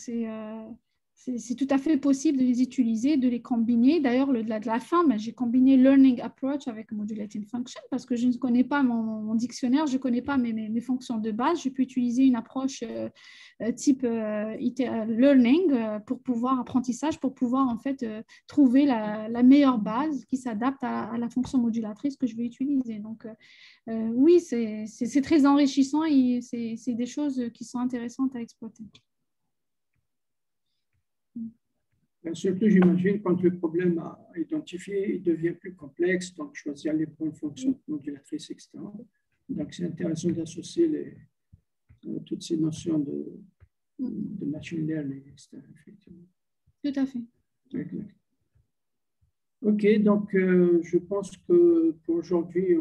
C'est tout à fait possible de les utiliser, de les combiner. D'ailleurs, au-delà de la fin, j'ai combiné Learning Approach avec Modulating Function parce que je ne connais pas mon dictionnaire, je ne connais pas mes fonctions de base. Je peux utiliser une approche type Learning pour pouvoir, apprentissage, pour pouvoir en fait trouver la meilleure base qui s'adapte à la fonction modulatrice que je vais utiliser. Donc oui, c'est très enrichissant et c'est des choses qui sont intéressantes à exploiter. Surtout, j'imagine, quand le problème à identifier, il devient plus complexe, donc choisir les bonnes fonctions modulatrices, etc. Donc, c'est intéressant d'associer toutes ces notions de machine learning, etc. Effectivement. Tout à fait. Exact. OK, donc, je pense que pour aujourd'hui,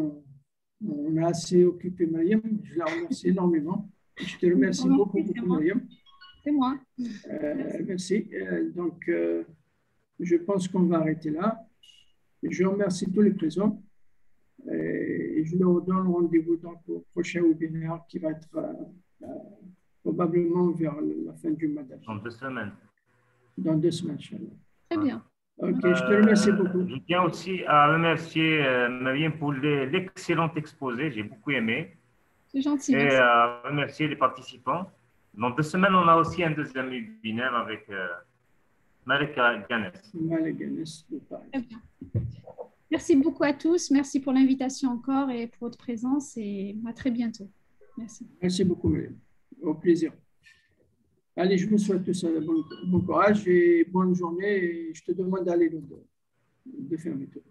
on a assez occupé Meriem. Je la remercie énormément. Je te remercie beaucoup, Meriem. C'est moi. Merci. Donc, je pense qu'on va arrêter là. Je remercie tous les présents et je leur donne rendez-vous dans le prochain webinaire qui va être probablement vers la fin du mois d'avril. Dans 2 semaines. Dans 2 semaines, Inch'Allah. Très bien. OK, je te remercie beaucoup. Je tiens aussi à remercier Meriem pour l'excellent exposé. J'ai beaucoup aimé. C'est gentil. Et merci. À remercier les participants. Dans 2 semaines, on a aussi un deuxième webinaire avec Malika Ganes. Merci beaucoup à tous. Merci pour l'invitation encore et pour votre présence. Et à très bientôt. Merci. Merci beaucoup, Meriem. Au plaisir. Allez, je vous souhaite tous un bon courage et bonne journée. Et je te demande d'aller de faire mes tours.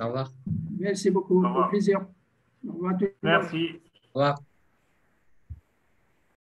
Au revoir. Merci beaucoup. Au plaisir. Au revoir à tous. Merci. Au revoir.